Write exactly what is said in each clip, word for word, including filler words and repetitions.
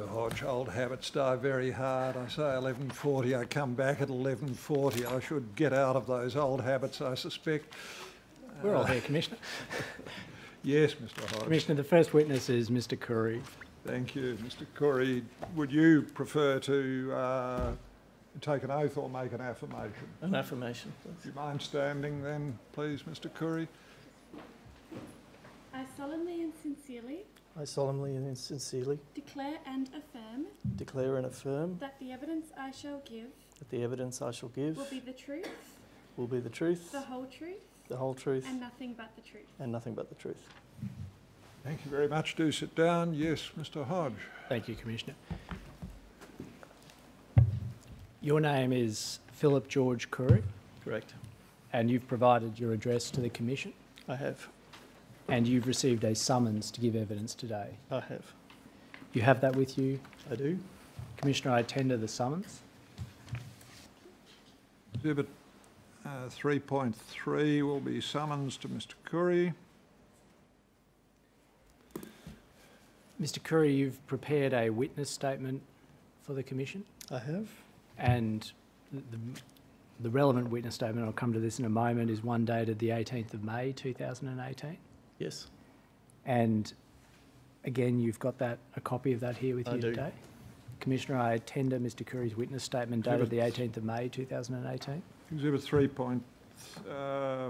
Mister Hodge. Old habits die very hard. I say eleven forty, I come back at eleven forty. I should get out of those old habits, I suspect. We're all here, Commissioner. Yes, Mister Hodge. Commissioner, the first witness is Mister Khoury. Thank you. Mister Khoury, would you prefer to uh, take an oath or make an affirmation? An affirmation, please. Do you mind standing then, please, Mister Khoury? I solemnly and sincerely... I solemnly and sincerely... Declare and affirm... Declare and affirm... That the evidence I shall give... That the evidence I shall give... Will be the truth... Will be the truth... The whole truth... The whole truth... And nothing but the truth... And nothing but the truth. Thank you very much. Do sit down. Yes, Mister Hodge. Thank you, Commissioner. Your name is Philip George Khoury? Correct. And you've provided your address to the Commission? I have. And you've received a summons to give evidence today? I have. You have that with you? I do. Commissioner, I tender the summons. Exhibit uh, three point three will be summons to Mister Khoury. Mister Khoury, you've prepared a witness statement for the Commission? I have. And the, the relevant witness statement, I'll come to this in a moment, is one dated the eighteenth of May two thousand eighteen? Yes. And again, you've got that a copy of that here with I you do. today? Commissioner, I tender Mister Khoury's witness statement dated Exhibit the eighteenth of May two thousand eighteen. Exhibit three point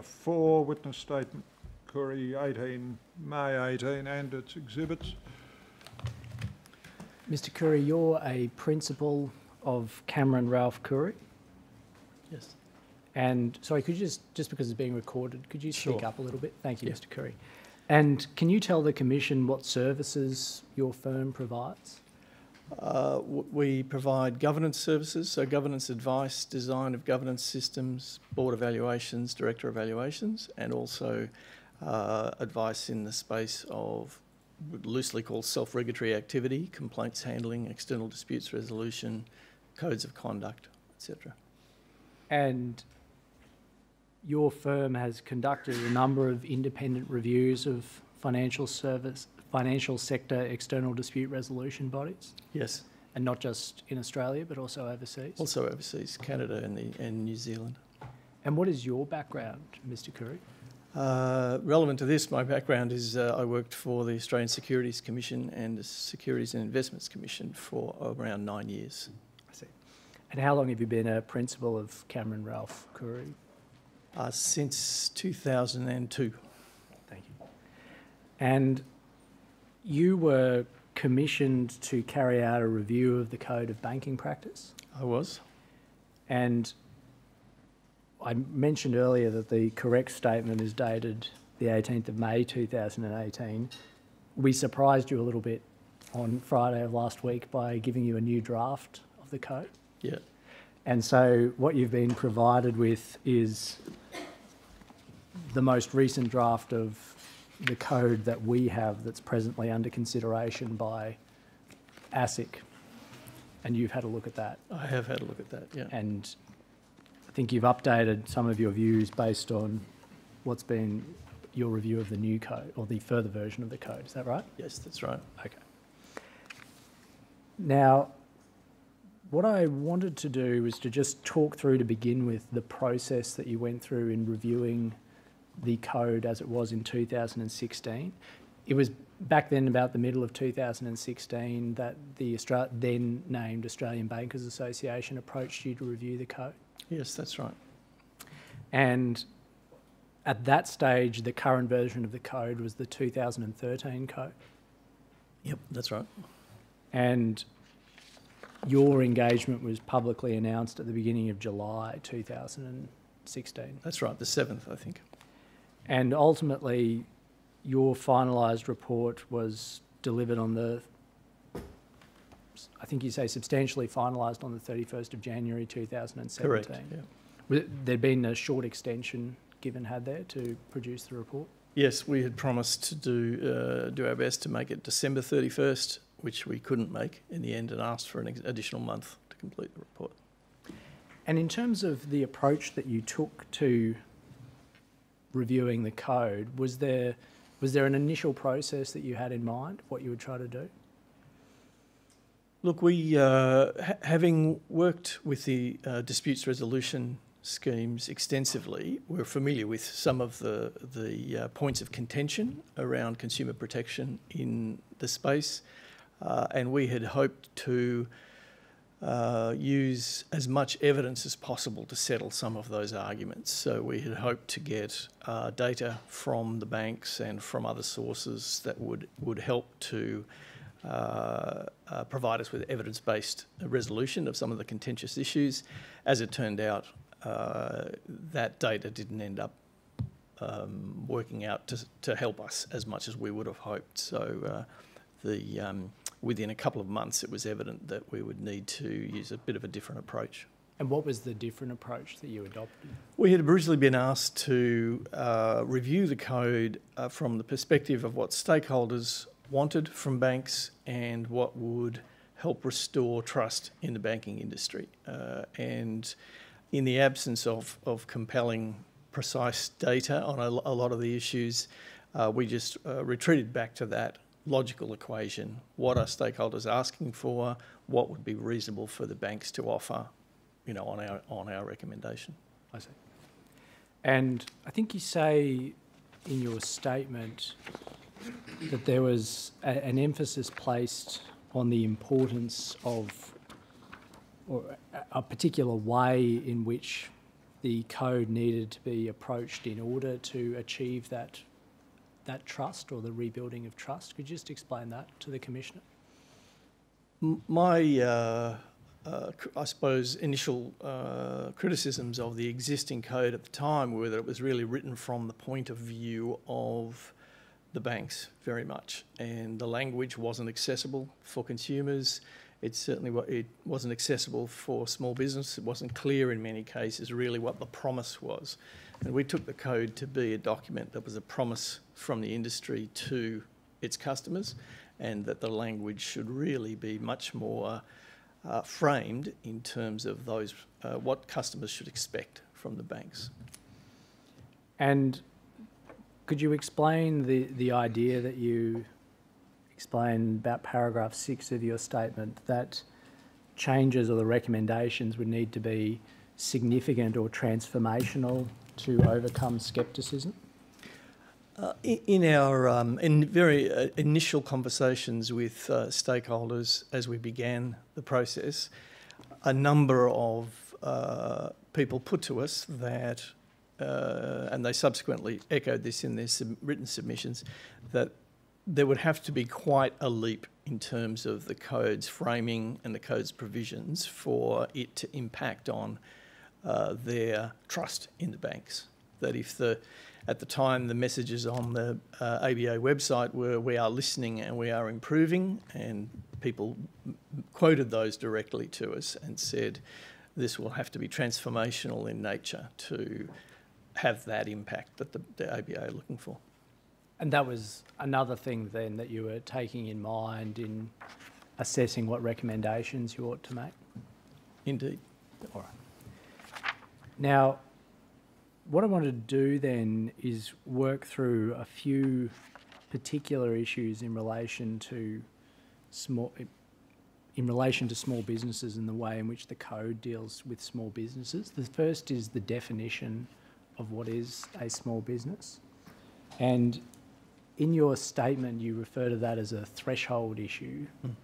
four, witness statement, Khoury, eighteenth May eighteen, and its exhibits. Mister Khoury, you're a principal of Cameron Ralph Khoury? Yes. And, sorry, could you just, just because it's being recorded, could you speak sure. up a little bit? Thank you, yeah. Mister Khoury. And can you tell the Commission what services your firm provides? Uh, we provide governance services, so governance advice, design of governance systems, board evaluations, director evaluations, and also uh, advice in the space of loosely called self-regulatory activity, complaints handling, external disputes resolution, codes of conduct, et cetera. And your firm has conducted a number of independent reviews of financial service, financial sector external dispute resolution bodies? Yes. And not just in Australia, but also overseas? Also overseas, Canada and, the, and New Zealand. And what is your background, Mister Khoury? Uh, relevant to this, my background is uh, I worked for the Australian Securities Commission and the Securities and Investments Commission for around nine years. I see. And how long have you been a principal of Cameron Ralph Khoury? Uh, since two thousand two. Thank you. And you were commissioned to carry out a review of the Code of Banking Practice? I was. And I mentioned earlier that the correct statement is dated the eighteenth of May two thousand eighteen. We surprised you a little bit on Friday of last week by giving you a new draft of the code. Yeah. And so what you've been provided with is the most recent draft of the code that we have that's presently under consideration by A S I C. And you've had a look at that. I have had a look at that, yeah. And I think you've updated some of your views based on what's been your review of the new code, or the further version of the code, is that right? Yes, that's right. Okay. Now, what I wanted to do was to just talk through to begin with the process that you went through in reviewing the code as it was in two thousand sixteen. It was back then, about the middle of two thousand sixteen, that the Austra- then named Australian Bankers Association approached you to review the code. Yes, that's right. And at that stage, the current version of the code was the two thousand thirteen code? Yep, that's right. And your engagement was publicly announced at the beginning of July two thousand sixteen? That's right, the seventh, I think. And ultimately, your finalised report was delivered on the, I think you say substantially finalised on the thirty-first of January two thousand seventeen. Correct, yeah. There'd been a short extension given, had there, to produce the report? Yes, we had promised to do, uh, do our best to make it December thirty-first, which we couldn't make in the end, and asked for an additional month to complete the report. And in terms of the approach that you took to reviewing the code, was there, was there an initial process that you had in mind, what you would try to do? Look, we, uh, ha having worked with the uh, disputes resolution schemes extensively, we're familiar with some of the, the uh, points of contention around consumer protection in the space, uh, and we had hoped to uh, use as much evidence as possible to settle some of those arguments. So we had hoped to get uh, data from the banks and from other sources that would, would help to Uh, uh, provide us with evidence-based resolution of some of the contentious issues. As it turned out, uh, that data didn't end up um, working out to, to help us as much as we would have hoped. So uh, the, um, within a couple of months, it was evident that we would need to use a bit of a different approach. And what was the different approach that you adopted? We had originally been asked to uh, review the code uh, from the perspective of what stakeholders wanted from banks and what would help restore trust in the banking industry. Uh, and in the absence of, of compelling, precise data on a, a lot of the issues, uh, we just uh, retreated back to that logical equation. What are stakeholders asking for? What would be reasonable for the banks to offer, you know, on our, on our recommendation? I see. And I think you say in your statement that there was a, an emphasis placed on the importance of or a particular way in which the code needed to be approached in order to achieve that, that trust or the rebuilding of trust. Could you just explain that to the Commissioner? My, uh, uh, I suppose, initial uh, criticisms of the existing code at the time were that it was really written from the point of view of the banks very much, and the language wasn't accessible for consumers. It certainly it wasn't accessible for small business. It wasn't clear in many cases really what the promise was. And we took the code to be a document that was a promise from the industry to its customers, and that the language should really be much more uh, framed in terms of those uh, what customers should expect from the banks. And could you explain the, the idea that you explained about paragraph six of your statement, that changes or the recommendations would need to be significant or transformational to overcome scepticism? Uh, in our um, in very uh, initial conversations with uh, stakeholders as we began the process, a number of uh, people put to us that Uh, and they subsequently echoed this in their sub written submissions, that there would have to be quite a leap in terms of the code's framing and the code's provisions for it to impact on uh, their trust in the banks. That if the, at the time, the messages on the uh, A B A website were, we are listening and we are improving, and people quoted those directly to us and said, this will have to be transformational in nature to have that impact that the, the A B A are looking for. And that was another thing then that you were taking in mind in assessing what recommendations you ought to make? Indeed. All right. Now, what I want to do then is work through a few particular issues in relation to small, in relation to small businesses and the way in which the code deals with small businesses. The first is the definition of what is a small business. And in your statement, you refer to that as a threshold issue. Mm.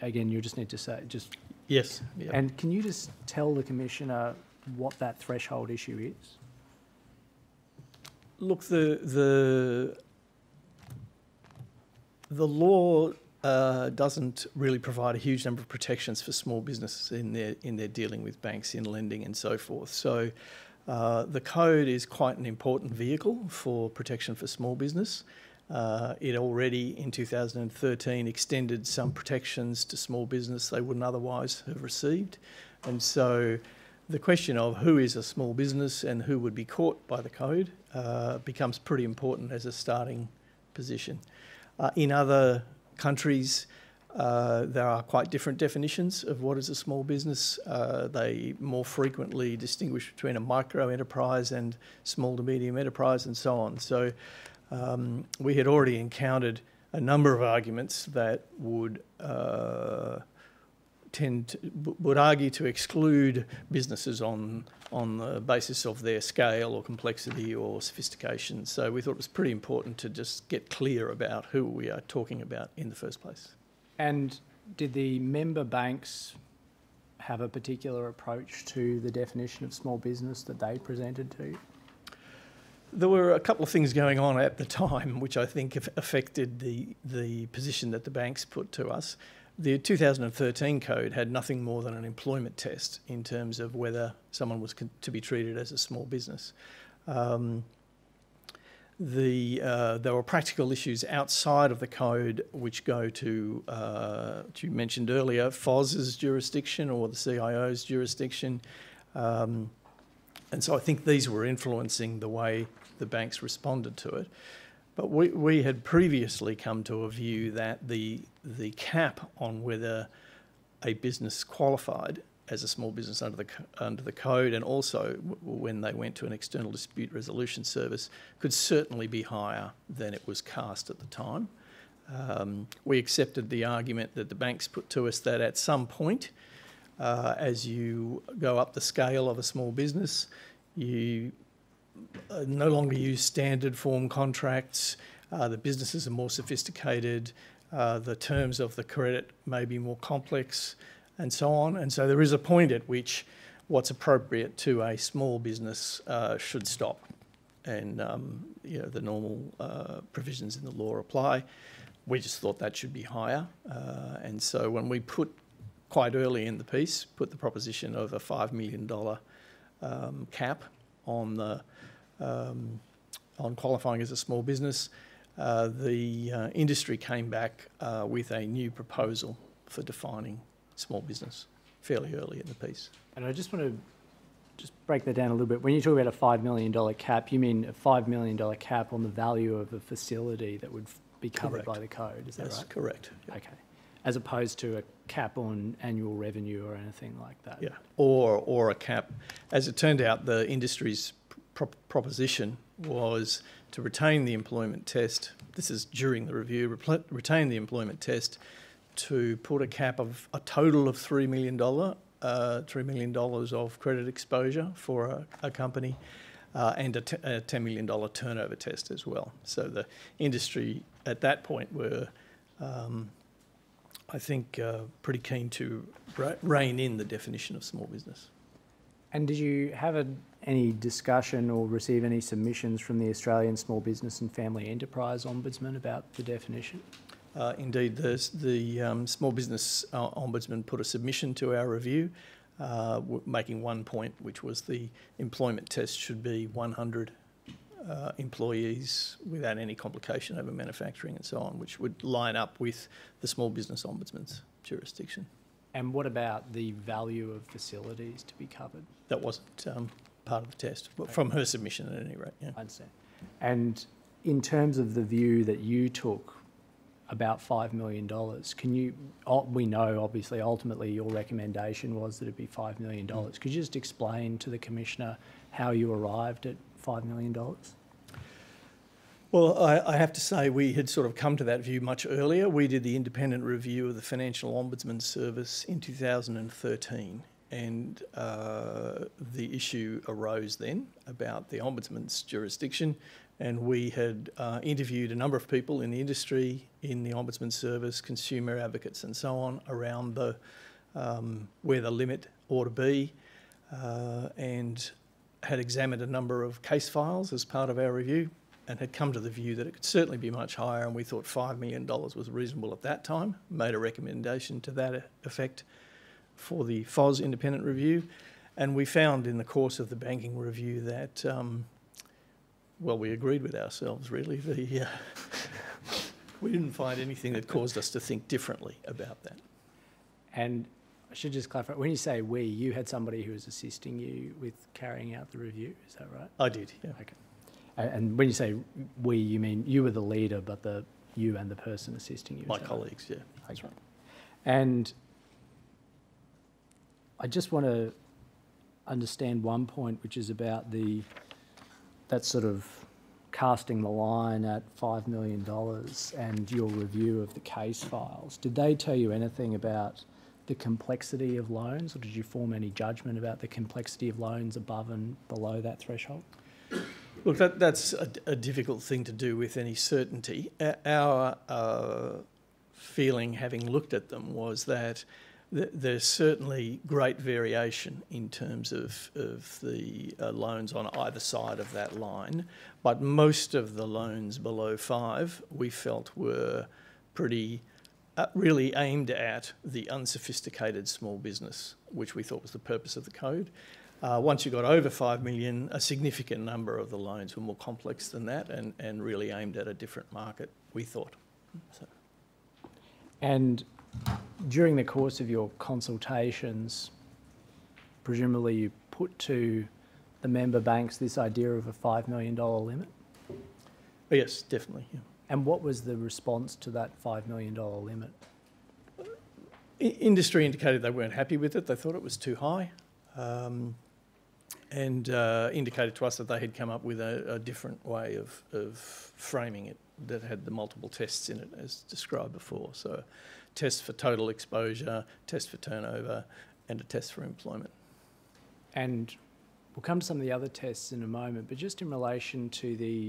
Again, you just need to say, just... Yes. Yeah. And can you just tell the Commissioner what that threshold issue is? Look, the, the, the law uh, doesn't really provide a huge number of protections for small businesses in their, in their dealing with banks, in lending and so forth. So Uh, the code is quite an important vehicle for protection for small business. Uh, it already, in two thousand thirteen, extended some protections to small business they wouldn't otherwise have received. And so the question of who is a small business and who would be caught by the code uh, becomes pretty important as a starting position. Uh, in other countries, Uh, there are quite different definitions of what is a small business. Uh, they more frequently distinguish between a micro enterprise and small to medium enterprise and so on. So um, we had already encountered a number of arguments that would uh, tend to, would argue to exclude businesses on on the basis of their scale or complexity or sophistication. So we thought it was pretty important to just get clear about who we are talking about in the first place. And did the member banks have a particular approach to the definition of small business that they presented to you? There were a couple of things going on at the time which I think have affected the, the position that the banks put to us. The two thousand thirteen code had nothing more than an employment test in terms of whether someone was con to be treated as a small business. Um, the, uh, there were practical issues outside of the code which go to, uh, which you mentioned earlier, F O S's jurisdiction or the C I O's jurisdiction. Um, and so I think these were influencing the way the banks responded to it. But we, we had previously come to a view that the, the cap on whether a business qualified as a small business under the, under the code, and also w when they went to an external dispute resolution service, could certainly be higher than it was cast at the time. Um, we accepted the argument that the banks put to us that at some point, uh, as you go up the scale of a small business, you Uh, no longer use standard form contracts, uh, the businesses are more sophisticated, uh, the terms of the credit may be more complex, and so on. And so there is a point at which what's appropriate to a small business uh, should stop, and um, you know, the normal uh, provisions in the law apply. We just thought that should be higher, uh, and so when we put, quite early in the piece, put the proposition of a five million dollar um, cap on the um, on qualifying as a small business, uh, the uh, industry came back uh, with a new proposal for defining small business fairly early in the piece. And I just want to just break that down a little bit. When you talk about a five million dollar cap, you mean a five million dollar cap on the value of a facility that would be covered correct. by the code, is that That's right? That's correct. Yep. Okay. As opposed to a cap on annual revenue or anything like that. Yeah, or, or a cap. As it turned out, the industry's pro proposition was to retain the employment test. This is during the review, retain the employment test to put a cap of a total of three million dollars, uh, three million dollars of credit exposure for a, a company, uh, and a, t a ten million dollar turnover test as well. So the industry at that point were... Um, I think uh, pretty keen to rein in the definition of small business. And did you have a, any discussion or receive any submissions from the Australian Small Business and Family Enterprise Ombudsman about the definition? Uh, indeed, the, the um, Small Business uh, Ombudsman put a submission to our review, uh, making one point, which was the employment test should be one hundred Uh, employees without any complication over manufacturing and so on, which would line up with the Small Business Ombudsman's jurisdiction. And what about the value of facilities to be covered? That wasn't um, part of the test, but okay. from her submission at any rate. Yeah. I understand. And in terms of the view that you took about five million dollars, can you, we know obviously ultimately your recommendation was that it'd be five million dollars. Mm. Could you just explain to the Commissioner how you arrived at five million dollars? Well, I, I have to say we had sort of come to that view much earlier. We did the independent review of the Financial Ombudsman Service in two thousand thirteen, and uh, the issue arose then about the Ombudsman's jurisdiction, and we had uh, interviewed a number of people in the industry, in the Ombudsman Service, consumer advocates and so on, around the um, where the limit ought to be, uh, and had examined a number of case files as part of our review and had come to the view that it could certainly be much higher, and we thought five million dollars was reasonable at that time, made a recommendation to that effect for the F O S independent review. And we found in the course of the banking review that, um, well, we agreed with ourselves, really. The, uh, we didn't find anything that caused us to think differently about that. And I should just clarify, when you say we, you had somebody who was assisting you with carrying out the review, is that right? I did, yeah. Okay. And when you say we, you mean you were the leader, but the you and the person assisting you? My colleagues, right? Yeah. Okay. That's right. And I just want to understand one point, which is about the that sort of casting the line at five million dollars and your review of the case files. Did they tell you anything about the complexity of loans, or did you form any judgment about the complexity of loans above and below that threshold? Look, that, that's a, a difficult thing to do with any certainty. Our uh, feeling, having looked at them, was that th there's certainly great variation in terms of, of the uh, loans on either side of that line, but most of the loans below five we felt were pretty... Uh, really aimed at the unsophisticated small business, which we thought was the purpose of the code. Uh, once you got over five million, a significant number of the loans were more complex than that and, and really aimed at a different market, we thought. So. And during the course of your consultations, presumably you put to the member banks this idea of a five million dollar limit? Oh, yes, definitely, yeah. And what was the response to that five million dollar limit? Industry indicated they weren't happy with it. They thought it was too high, um, and uh, indicated to us that they had come up with a, a different way of, of framing it that had the multiple tests in it, as described before. So tests for total exposure, test for turnover, and a test for employment. And we'll come to some of the other tests in a moment, but just in relation to the...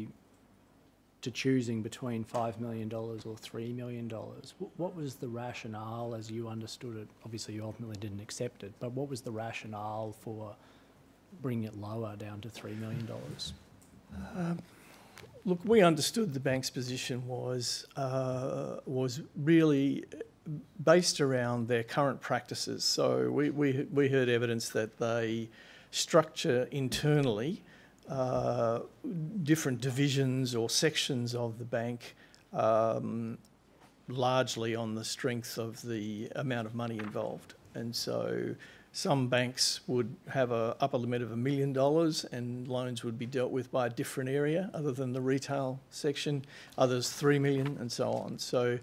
to choosing between five million dollars or three million dollars. What was the rationale as you understood it? Obviously, you ultimately didn't accept it, but what was the rationale for bringing it lower down to three million dollars? Um, look, we understood the bank's position was, uh, was really based around their current practices. So we, we, we heard evidence that they structure internally Uh, different divisions or sections of the bank um, largely on the strength of the amount of money involved. And so some banks would have an upper limit of a million dollars and loans would be dealt with by a different area other than the retail section, others three million and so on. So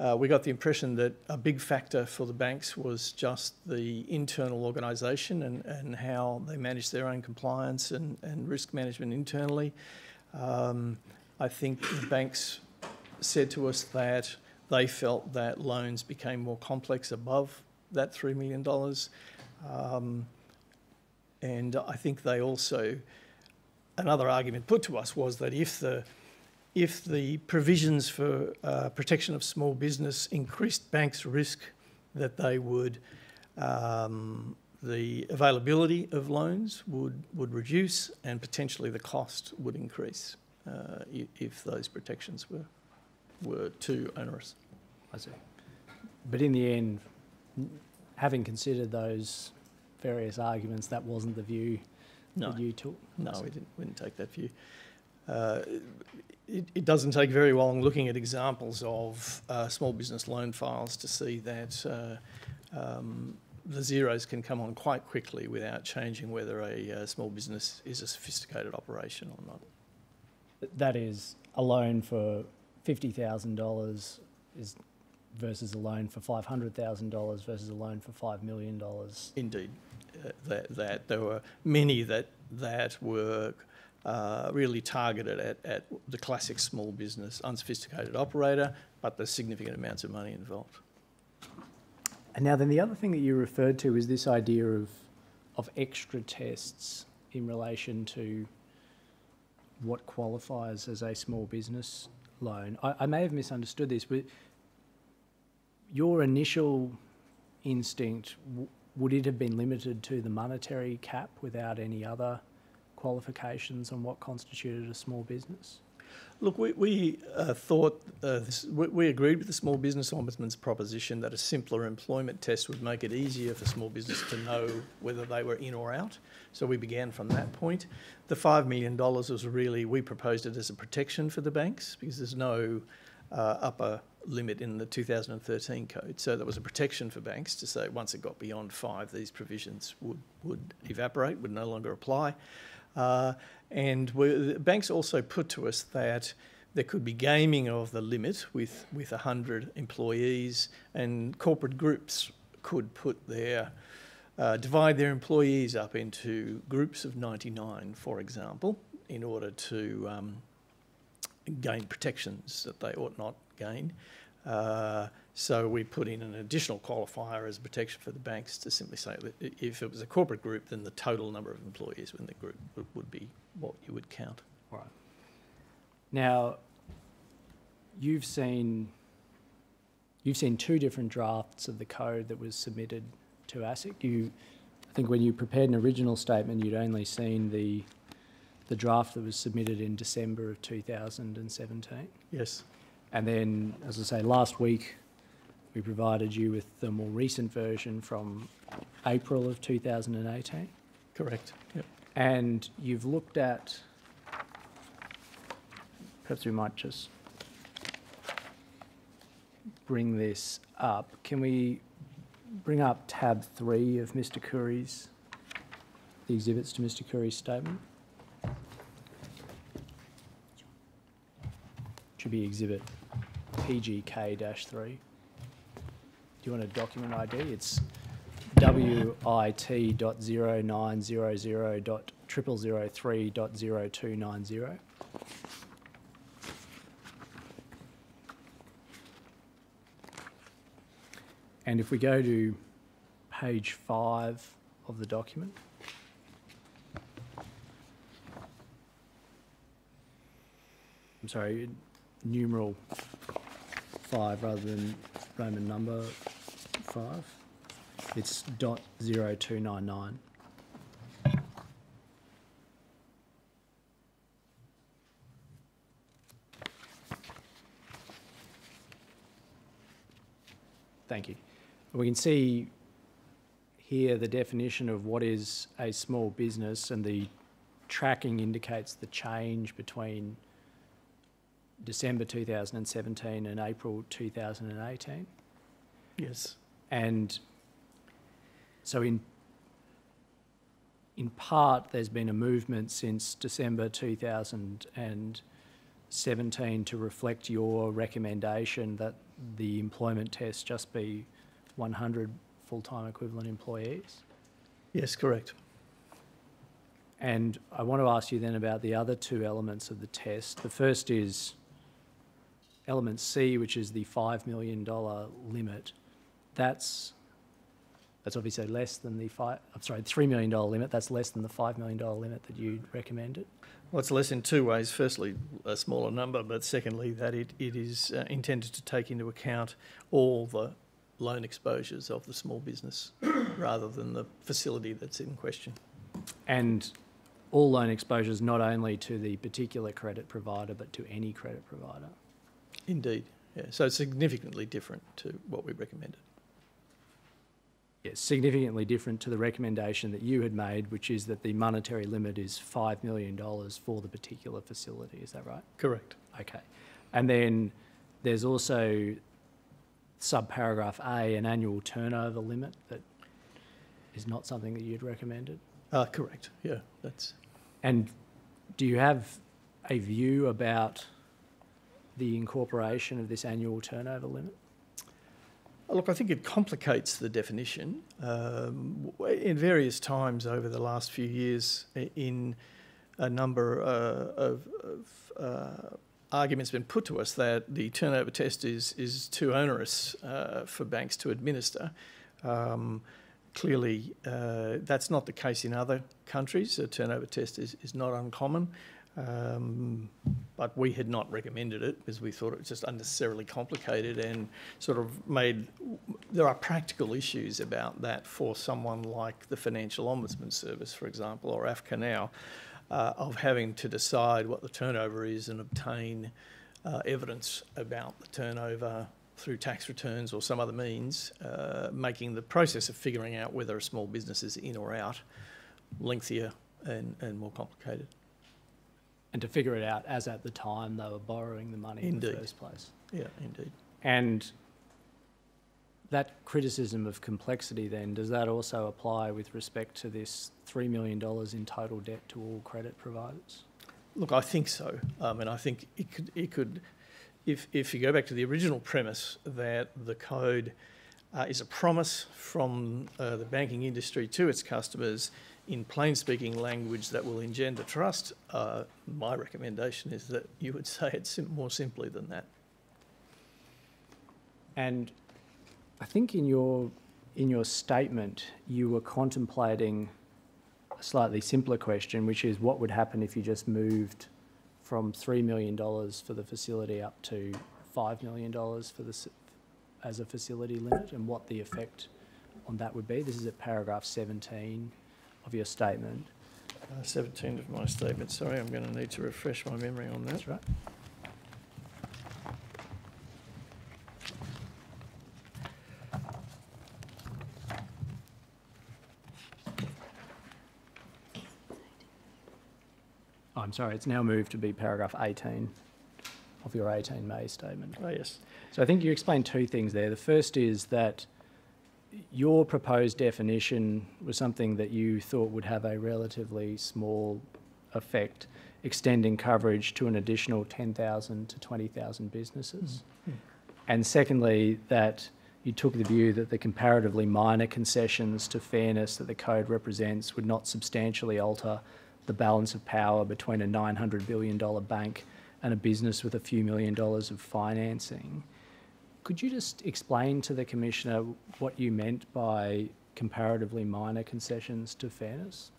uh, we got the impression that a big factor for the banks was just the internal organisation and, and how they managed their own compliance and, and risk management internally. Um, I think the banks said to us that they felt that loans became more complex above that three million dollars. Um, and I think they also, another argument put to us was that if the If the provisions for uh, protection of small business increased banks' risk that they would, um, the availability of loans would, would reduce and potentially the cost would increase uh, if those protections were, were too onerous. I see. But in the end, having considered those various arguments, that wasn't the view no. that you took? No, we didn't, we didn't take that view. Uh, it, it doesn't take very long looking at examples of uh, small business loan files to see that uh, um, the zeros can come on quite quickly without changing whether a uh, small business is a sophisticated operation or not. That is, a loan for fifty thousand dollars is versus a loan for five hundred thousand dollars versus a loan for five million dollars. Indeed. Uh, that, that there were many that, that were... Uh, really targeted at, at the classic small business, unsophisticated operator, but there's significant amounts of money involved. And now then the other thing that you referred to is this idea of, of extra tests in relation to what qualifies as a small business loan. I, I may have misunderstood this, but your initial instinct, w- would it have been limited to the monetary cap without any other qualifications on what constituted a small business? Look, we, we uh, thought, uh, this, we, we agreed with the Small Business Ombudsman's proposition that a simpler employment test would make it easier for small business to know whether they were in or out. So we began from that point. The five million dollars was really, we proposed it as a protection for the banks because there's no uh, upper limit in the two thousand thirteen code. So that was a protection for banks to say once it got beyond five, these provisions would, would evaporate, would no longer apply. Uh, and we, the banks also put to us that there could be gaming of the limit with, with one hundred employees, and corporate groups could put their, uh, divide their employees up into groups of ninety-nine, for example, in order to um, gain protections that they ought not gain. Uh, so we put in an additional qualifier as protection for the banks to simply say that if it was a corporate group, then the total number of employees within the group would be what you would count. All right. Now, you've seen you've seen two different drafts of the code that was submitted to ASIC. You, I think, when you prepared an original statement, you'd only seen the the draft that was submitted in December of two thousand seventeen. Yes. And then, as I say, last week we provided you with the more recent version from April of two thousand eighteen. Correct. Yep. And you've looked at, perhaps we might just bring this up. Can we bring up tab three of Mister Khoury's, the exhibits to Mister Khoury's statement? Should be exhibit P G K three. Do you want a document I D? It's W I T dot zero nine zero zero dot triple zero three dot zero two nine zero. And if we go to page five of the document, I'm sorry, numeral five rather than Roman number five. It's dot zero two nine nine. Thank you. We can see here the definition of what is a small business, and the tracking indicates the change between December two thousand seventeen and April two thousand eighteen. Yes. And so in in part there's been a movement since December two thousand seventeen to reflect your recommendation that the employment test just be one hundred full-time equivalent employees. Yes, correct. And I want to ask you then about the other two elements of the test. The first is element C, which is the five million dollars limit. That's that's obviously less than the five. I'm sorry, three million dollars limit. That's less than the five million dollars limit that you recommended. Well, it's less in two ways. Firstly, a smaller number, but secondly, that it it is uh, intended to take into account all the loan exposures of the small business, rather than the facility that's in question. And all loan exposures, not only to the particular credit provider, but to any credit provider. Indeed, yeah. So it's significantly different to what we recommended. Yes, significantly different to the recommendation that you had made, which is that the monetary limit is five million dollars for the particular facility. Is that right? Correct. Okay. And then there's also subparagraph A, an annual turnover limit, that is not something that you'd recommended. Uh, correct, yeah. That's. And do you have a view about the incorporation of this annual turnover limit? Look, I think it complicates the definition. Um, in various times over the last few years, in a number uh, of, of uh, arguments been put to us that the turnover test is, is too onerous uh, for banks to administer. Um, Clearly, uh, that's not the case in other countries. A turnover test is, is not uncommon, um, but we had not recommended it because we thought it was just unnecessarily complicated and sort of made... There are practical issues about that for someone like the Financial Ombudsman Service, for example, or A F C A now, uh, of having to decide what the turnover is and obtain uh, evidence about the turnover through tax returns or some other means, uh, making the process of figuring out whether a small business is in or out lengthier and, and more complicated. And to figure it out as at the time they were borrowing the money indeed. In the first place. Yeah, indeed. And that criticism of complexity then, does that also apply with respect to this three million dollars in total debt to all credit providers? Look, I think so. Um, and I think it could... It could If, if you go back to the original premise that the code uh, is a promise from uh, the banking industry to its customers in plain speaking language that will engender trust, uh, my recommendation is that you would say it sim- more simply than that. And I think in your in your statement you were contemplating a slightly simpler question, which is what would happen if you just moved from three million dollars for the facility up to five million dollars for this as a facility limit, and what the effect on that would be. This is at paragraph seventeen of your statement. Uh, seventeen of my statement. Sorry, I'm going to need to refresh my memory on that. That's right. Oh, I'm sorry, it's now moved to be paragraph eighteen of your eighteen May statement. Oh, yes. So I think you explained two things there. The first is that your proposed definition was something that you thought would have a relatively small effect, extending coverage to an additional ten thousand to twenty thousand businesses. Mm-hmm. And secondly, that you took the view that the comparatively minor concessions to fairness that the code represents would not substantially alter the balance of power between a nine hundred billion dollar bank and a business with a few million dollars of financing. Could you just explain to the Commissioner what you meant by comparatively minor concessions to fairness?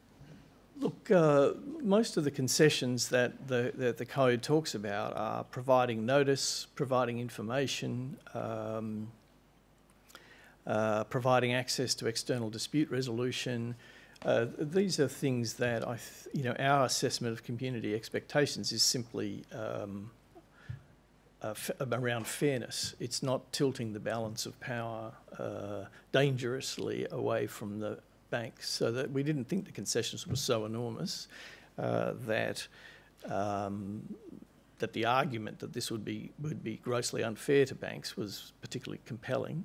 Look, uh, most of the concessions that the, that the Code talks about are providing notice, providing information, um, uh, providing access to external dispute resolution. Uh, these are things that I, th you know, our assessment of community expectations is simply um, Uh, f around fairness. It's not tilting the balance of power uh, dangerously away from the banks, so that we didn't think the concessions were so enormous uh, that um, that the argument that this would be would be grossly unfair to banks was particularly compelling.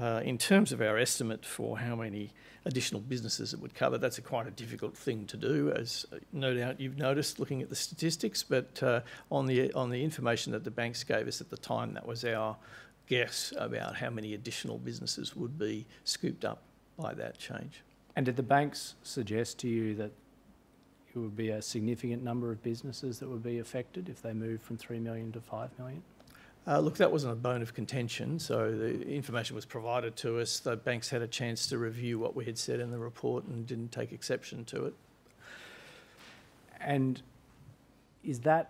Uh, in terms of our estimate for how many additional businesses it would cover, that's a quite a difficult thing to do, as no doubt you've noticed looking at the statistics, but uh, on the on the information that the banks gave us at the time, that was our guess about how many additional businesses would be scooped up by that change. And did the banks suggest to you that it would be a significant number of businesses that would be affected if they moved from three million to five million? Uh, look, that wasn't a bone of contention, so the information was provided to us. The banks had a chance to review what we had said in the report and didn't take exception to it. And is that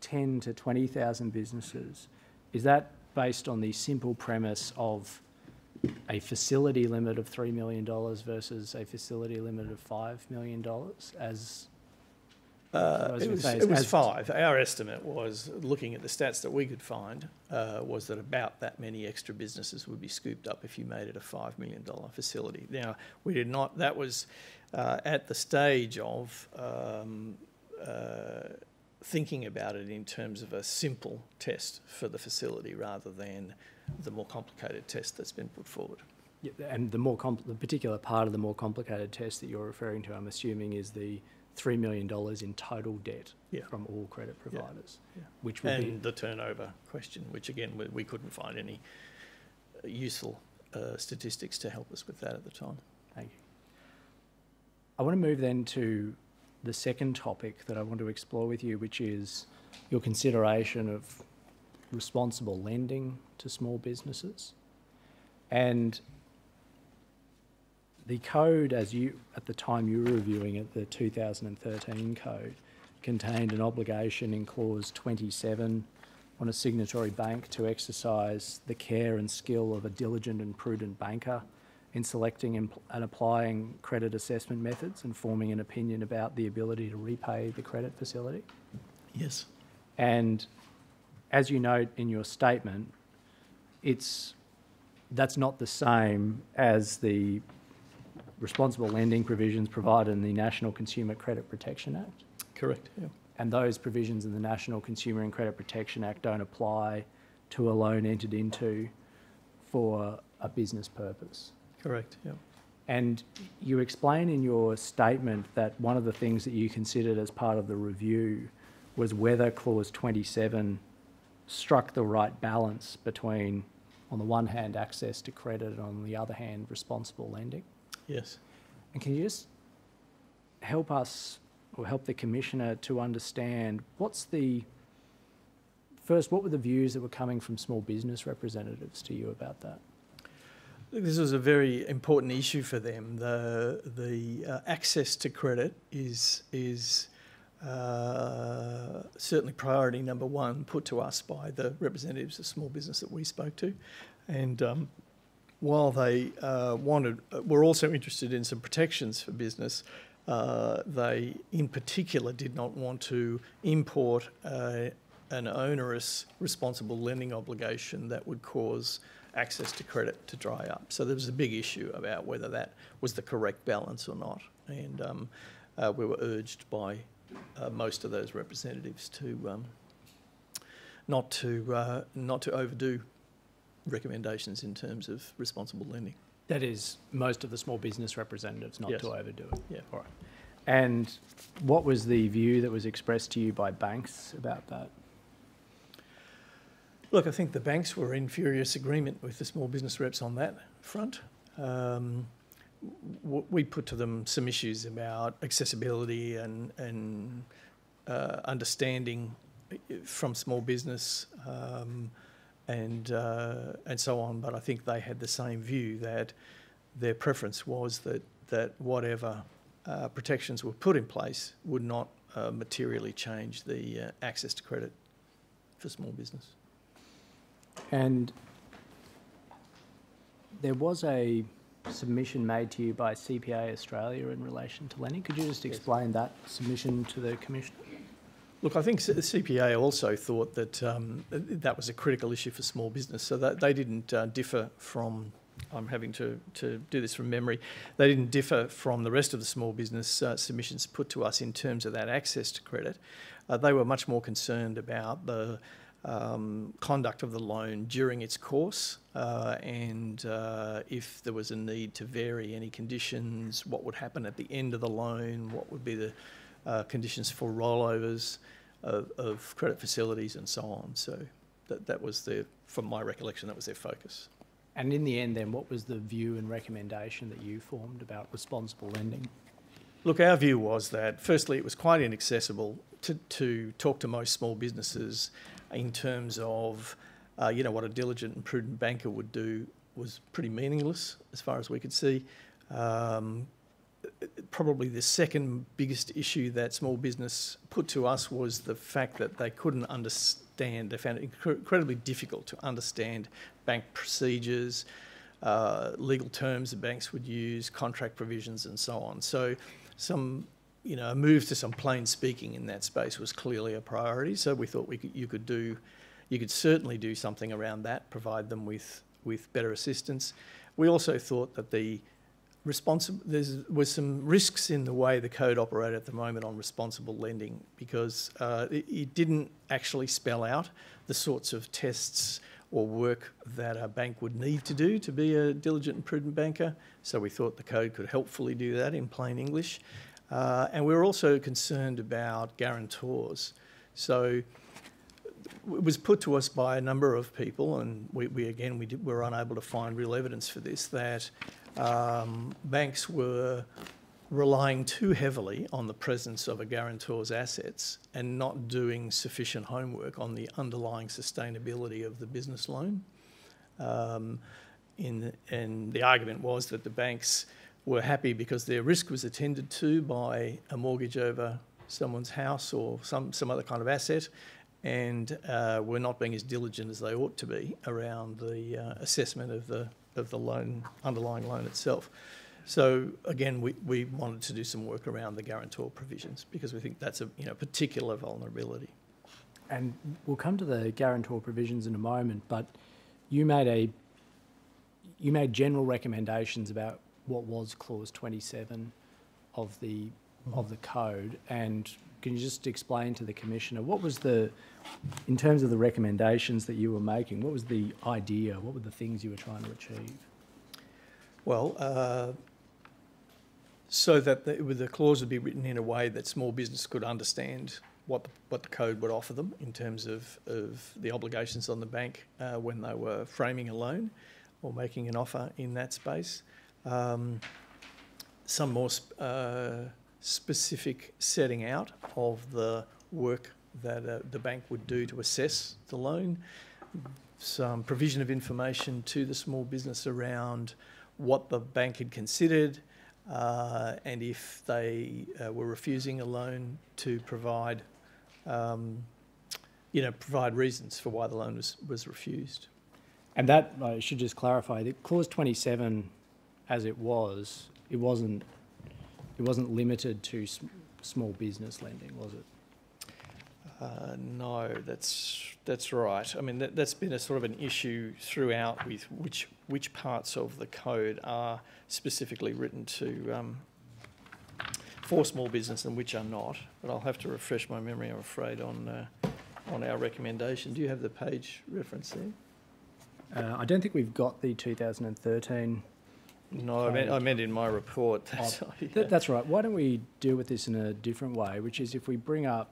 ten to twenty thousand businesses, is that based on the simple premise of a facility limit of three million dollars versus a facility limit of five million dollars as... Uh, was it was, it was five. Our estimate was, looking at the stats that we could find, uh, was that about that many extra businesses would be scooped up if you made it a five million dollar facility. Now, we did not, that was uh, at the stage of um, uh, thinking about it in terms of a simple test for the facility rather than the more complicated test that's been put forward. Yeah, and the, more compl the particular part of the more complicated test that you're referring to, I'm assuming, is the three million dollars in total debt, yeah, from all credit providers. Yeah. Yeah. Which would and be the turnover question, which again, we, we couldn't find any useful uh, statistics to help us with that at the time. Thank you. I want to move then to the second topic that I want to explore with you, which is your consideration of responsible lending to small businesses. And the code, as you, at the time you were reviewing it, the two thousand thirteen code, contained an obligation in clause twenty-seven on a signatory bank to exercise the care and skill of a diligent and prudent banker in selecting and, and applying credit assessment methods and forming an opinion about the ability to repay the credit facility. Yes. And as you note in your statement, it's, that's not the same as the responsible lending provisions provided in the National Consumer Credit Protection Act. Correct. Yeah. And those provisions in the National Consumer and Credit Protection Act don't apply to a loan entered into for a business purpose. Correct. Yeah. And you explain in your statement that one of the things that you considered as part of the review was whether clause twenty-seven struck the right balance between, on the one hand, access to credit and on the other hand, responsible lending. Yes. And can you just help us or help the Commissioner to understand what's the first, what were the views that were coming from small business representatives to you about that? This was a very important issue for them. The the uh, access to credit is is uh, certainly priority number one put to us by the representatives of small business that we spoke to, and um, while they uh, wanted, were also interested in some protections for business. Uh, they, in particular, did not want to import uh, an onerous responsible lending obligation that would cause access to credit to dry up. So there was a big issue about whether that was the correct balance or not. And um, uh, we were urged by uh, most of those representatives to um, not to uh, not to overdo recommendations in terms of responsible lending. That is, most of the small business representatives, not yes. to overdo it. Yeah. All right. And what was the view that was expressed to you by banks about that? Look, I think the banks were in furious agreement with the small business reps on that front. Um, we put to them some issues about accessibility and, and uh, understanding from small business um, and, uh, and so on, but I think they had the same view that their preference was that, that whatever uh, protections were put in place would not uh, materially change the uh, access to credit for small business. And there was a submission made to you by C P A Australia in relation to lending. Could you just explain that submission to the Commission? Look, I think C P A also thought that um, that was a critical issue for small business, so that they didn't uh, differ from, I'm having to, to do this from memory, they didn't differ from the rest of the small business uh, submissions put to us in terms of that access to credit. Uh, they were much more concerned about the Um, conduct of the loan during its course uh, and uh, if there was a need to vary any conditions, what would happen at the end of the loan, what would be the uh, conditions for rollovers of, of credit facilities and so on. So that, that was their, from my recollection, that was their focus. And in the end then, what was the view and recommendation that you formed about responsible lending? Look, our view was that, firstly, it was quite inaccessible to, to talk to most small businesses in terms of, uh, you know, what a diligent and prudent banker would do was pretty meaningless as far as we could see. Um, probably the second biggest issue that small business put to us was the fact that they couldn't understand, they found it incredibly difficult to understand bank procedures, uh, legal terms the banks would use, contract provisions and so on. So some, you know, a move to some plain speaking in that space was clearly a priority. So we thought we could, you could do, you could certainly do something around that, provide them with with better assistance. We also thought that the responsible, there's was some risks in the way the code operated at the moment on responsible lending, because uh, it, it didn't actually spell out the sorts of tests or work that a bank would need to do to be a diligent and prudent banker. So we thought the code could helpfully do that in plain English. Uh, and we were also concerned about guarantors. So it was put to us by a number of people, and we, we again, we did, were unable to find real evidence for this, that um, banks were relying too heavily on the presence of a guarantor's assets and not doing sufficient homework on the underlying sustainability of the business loan. Um, in the, and the argument was that the banks were happy because their risk was attended to by a mortgage over someone's house or some, some other kind of asset, and uh, were not being as diligent as they ought to be around the uh, assessment of the, of the loan, underlying loan itself. So again, we, we wanted to do some work around the guarantor provisions because we think that's a you know, particular vulnerability. And we'll come to the guarantor provisions in a moment, but you made, a, you made general recommendations about what was clause twenty-seven of the mm-hmm. of the code, and can you just explain to the Commissioner what was the, in terms of the recommendations that you were making, what was the idea, what were the things you were trying to achieve? Well, uh, so that the, the clause would be written in a way that small business could understand what the, what the code would offer them in terms of, of the obligations on the bank uh, when they were framing a loan or making an offer in that space. Um, some more sp uh, specific setting out of the work that uh, the bank would do to assess the loan, some provision of information to the small business around what the bank had considered, uh, and if they uh, were refusing a loan, to provide, um, you know, provide reasons for why the loan was, was refused. And that, I should just clarify, that clause twenty-seven, as it was, it wasn't, it wasn't limited to sm small business lending, was it? Uh, no, that's that's right. I mean, that, that's been a sort of an issue throughout with which which parts of the code are specifically written to um, for small business and which are not. But I'll have to refresh my memory, I'm afraid, on uh, on our recommendation. Do you have the page reference there? Uh, I don't think we've got the two thousand thirteen. No, I meant, I meant in my report. That's, oh, yeah. th that's right. Why don't we deal with this in a different way, which is if we bring up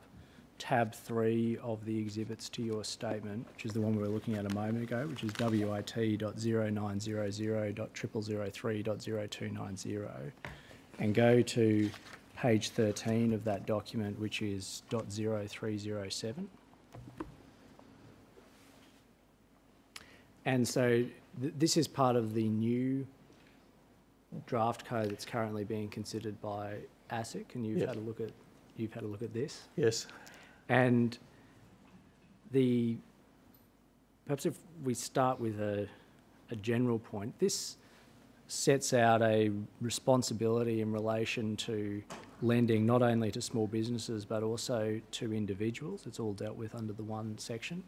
tab three of the exhibits to your statement, which is the one we were looking at a moment ago, which is W I T dot zero nine zero zero dot triple zero three dot zero two nine zero, and go to page thirteen of that document, which is dot zero three zero seven. And so th this is part of the new draft code that's currently being considered by ASIC, and you've yep. had a look at you've had a look at this. Yes. And the perhaps if we start with a a general point, this sets out a responsibility in relation to lending not only to small businesses but also to individuals. It's all dealt with under the one section.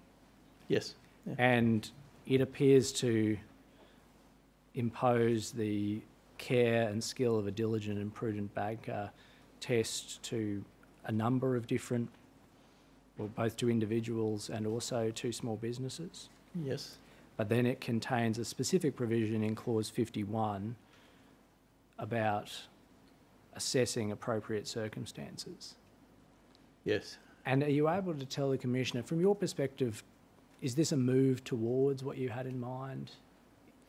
Yes. Yeah. And it appears to impose the care and skill of a diligent and prudent banker test to a number of different, well, both to individuals and also to small businesses. Yes. But then it contains a specific provision in clause fifty-one about assessing appropriate circumstances. Yes. And are you able to tell the Commissioner, from your perspective, is this a move towards what you had in mind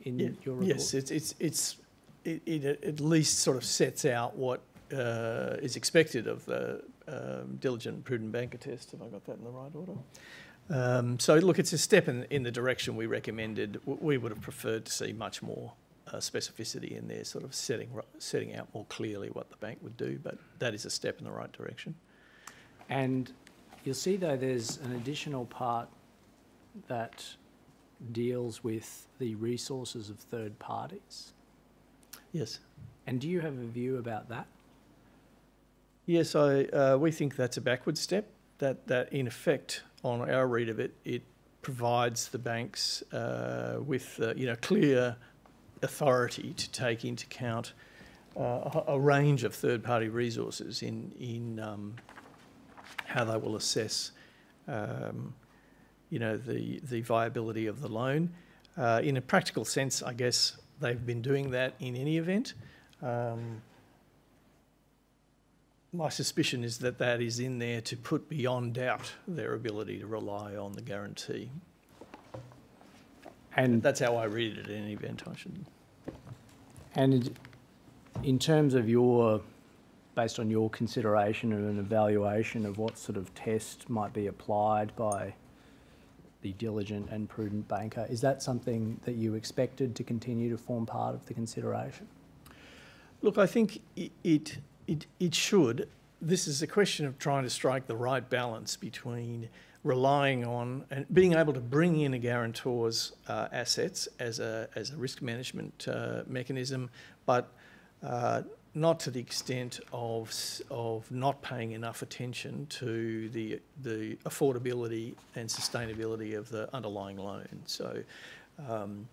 in yeah, your report? Yes, it's, it's, it's, it, it at least sort of sets out what uh, is expected of the um, diligent and prudent banker test. Have I got that in the right order? Um, so, look, it's a step in, in the direction we recommended. We would have preferred to see much more uh, specificity in there, sort of setting, setting out more clearly what the bank would do, but that is a step in the right direction. And you'll see, though, there's an additional part that deals with the resources of third parties. Yes. And do you have a view about that? Yes, I, uh, we think that's a backward step. That, that in effect, on our read of it, it provides the banks uh, with uh, you know, clear authority to take into account uh, a range of third-party resources in, in um, how they will assess um, you know, the, the viability of the loan. Uh, in a practical sense, I guess they've been doing that in any event. Um, my suspicion is that that is in there to put beyond doubt their ability to rely on the guarantee. And that's how I read it in any event, I should. And in terms of your, based on your consideration and an evaluation of what sort of test might be applied by the diligent and prudent banker, is that something that you expected to continue to form part of the consideration? Look, I think it, it, it, it should. This is a question of trying to strike the right balance between relying on and being able to bring in a guarantor's uh, assets as a, as a risk management uh, mechanism, but uh, not to the extent of, of not paying enough attention to the, the affordability and sustainability of the underlying loan. So, um,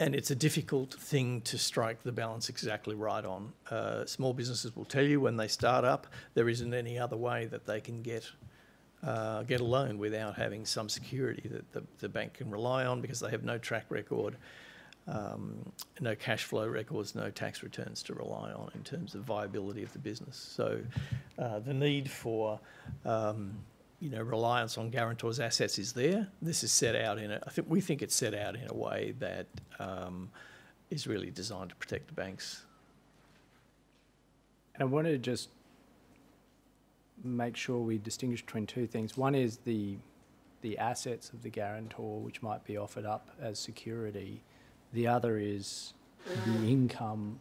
and it's a difficult thing to strike the balance exactly right on. Uh, small businesses will tell you when they start up, there isn't any other way that they can get, uh, get a loan without having some security that the, the bank can rely on, because they have no track record, Um, no cash flow records, no tax returns to rely on in terms of viability of the business. So uh, the need for um, you know, reliance on guarantors' assets is there. This is set out in a, I think we think it's set out in a way that um, is really designed to protect the banks. And I want to just make sure we distinguish between two things. One is the, the assets of the guarantor, which might be offered up as security. The other is the income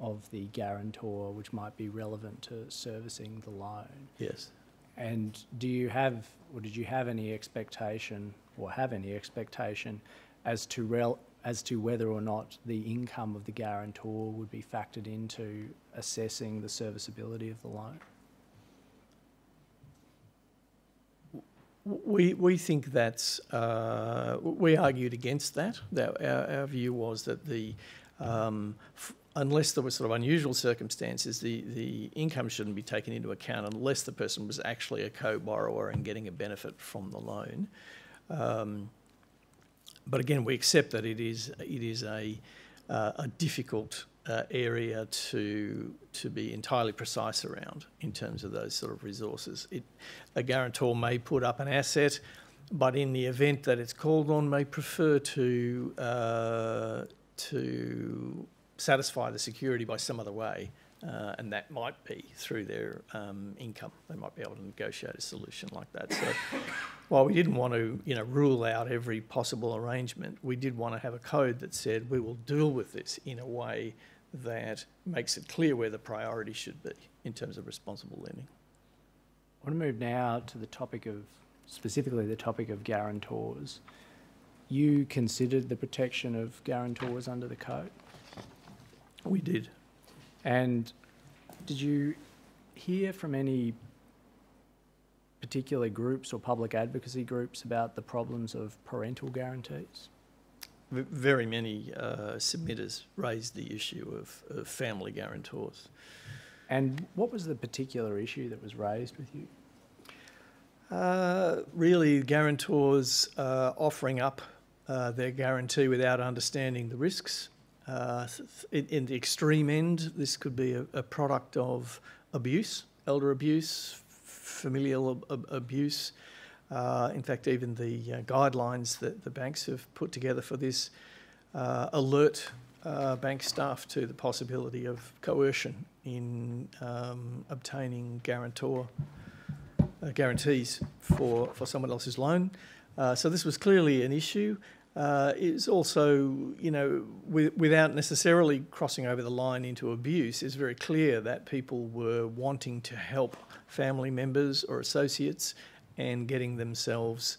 of the guarantor, which might be relevant to servicing the loan. Yes. And do you have, or did you have any expectation, or have any expectation as to rel as to whether or not the income of the guarantor would be factored into assessing the serviceability of the loan? We, we think that's, uh, we argued against that. That our, our view was that the, um, f unless there were sort of unusual circumstances, the, the income shouldn't be taken into account unless the person was actually a co-borrower and getting a benefit from the loan. Um, but again, we accept that it is, it is a, uh, a difficult uh, area to, to be entirely precise around in terms of those sort of resources. It, a guarantor may put up an asset, but in the event that it's called on, may prefer to, uh, to satisfy the security by some other way, uh, and that might be through their um, income. They might be able to negotiate a solution like that. So while we didn't want to you know, rule out every possible arrangement, we did want to have a code that said we will deal with this in a way that makes it clear where the priority should be in terms of responsible lending. I want to move now to the topic of, specifically the topic of guarantors. You considered the protection of guarantors under the code? We did. And did you hear from any particular groups or public advocacy groups about the problems of parental guarantees? V very many uh, submitters raised the issue of, of family guarantors. And what was the particular issue that was raised with you? Uh, really, guarantors uh, offering up uh, their guarantee without understanding the risks. Uh, in, in the extreme end, this could be a, a product of abuse, elder abuse, familial ab abuse. Uh, in fact, even the uh, guidelines that the banks have put together for this uh, alert uh, bank staff to the possibility of coercion in um, obtaining guarantor uh, guarantees for, for someone else's loan. Uh, so this was clearly an issue. Uh, is also, you know, with, without necessarily crossing over the line into abuse, it's very clear that people were wanting to help family members or associates and getting themselves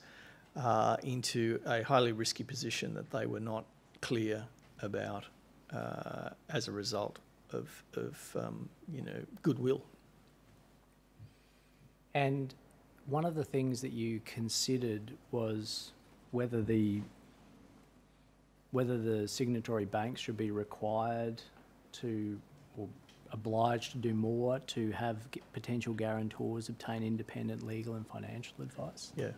uh, into a highly risky position that they were not clear about uh, as a result of, of um, you know, goodwill. And one of the things that you considered was whether the whether the signatory banks should be required to, or obliged to do more to have potential guarantors obtain independent legal and financial advice? Yeah.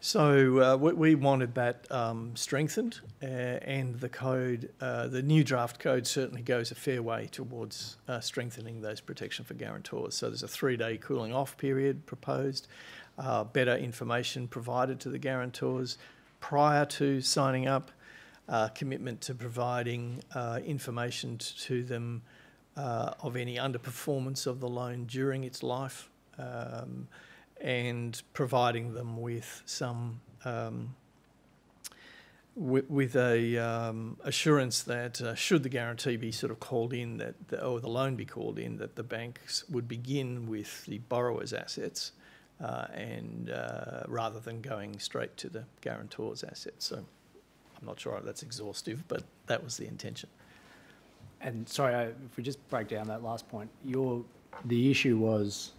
So uh, we, we wanted that um, strengthened uh, and the code, uh, the new draft code certainly goes a fair way towards uh, strengthening those protection for guarantors. So there's a three-day cooling off period proposed, uh, better information provided to the guarantors prior to signing up, Uh, commitment to providing uh, information to them uh, of any underperformance of the loan during its life, um, and providing them with some um, with, with a um, assurance that uh, should the guarantee be sort of called in, that the, or the loan be called in, that the banks would begin with the borrower's assets uh, and uh, rather than going straight to the guarantor's assets. So I'm not sure that's exhaustive, but that was the intention. And sorry, I, if we just break down that last point, your, the issue was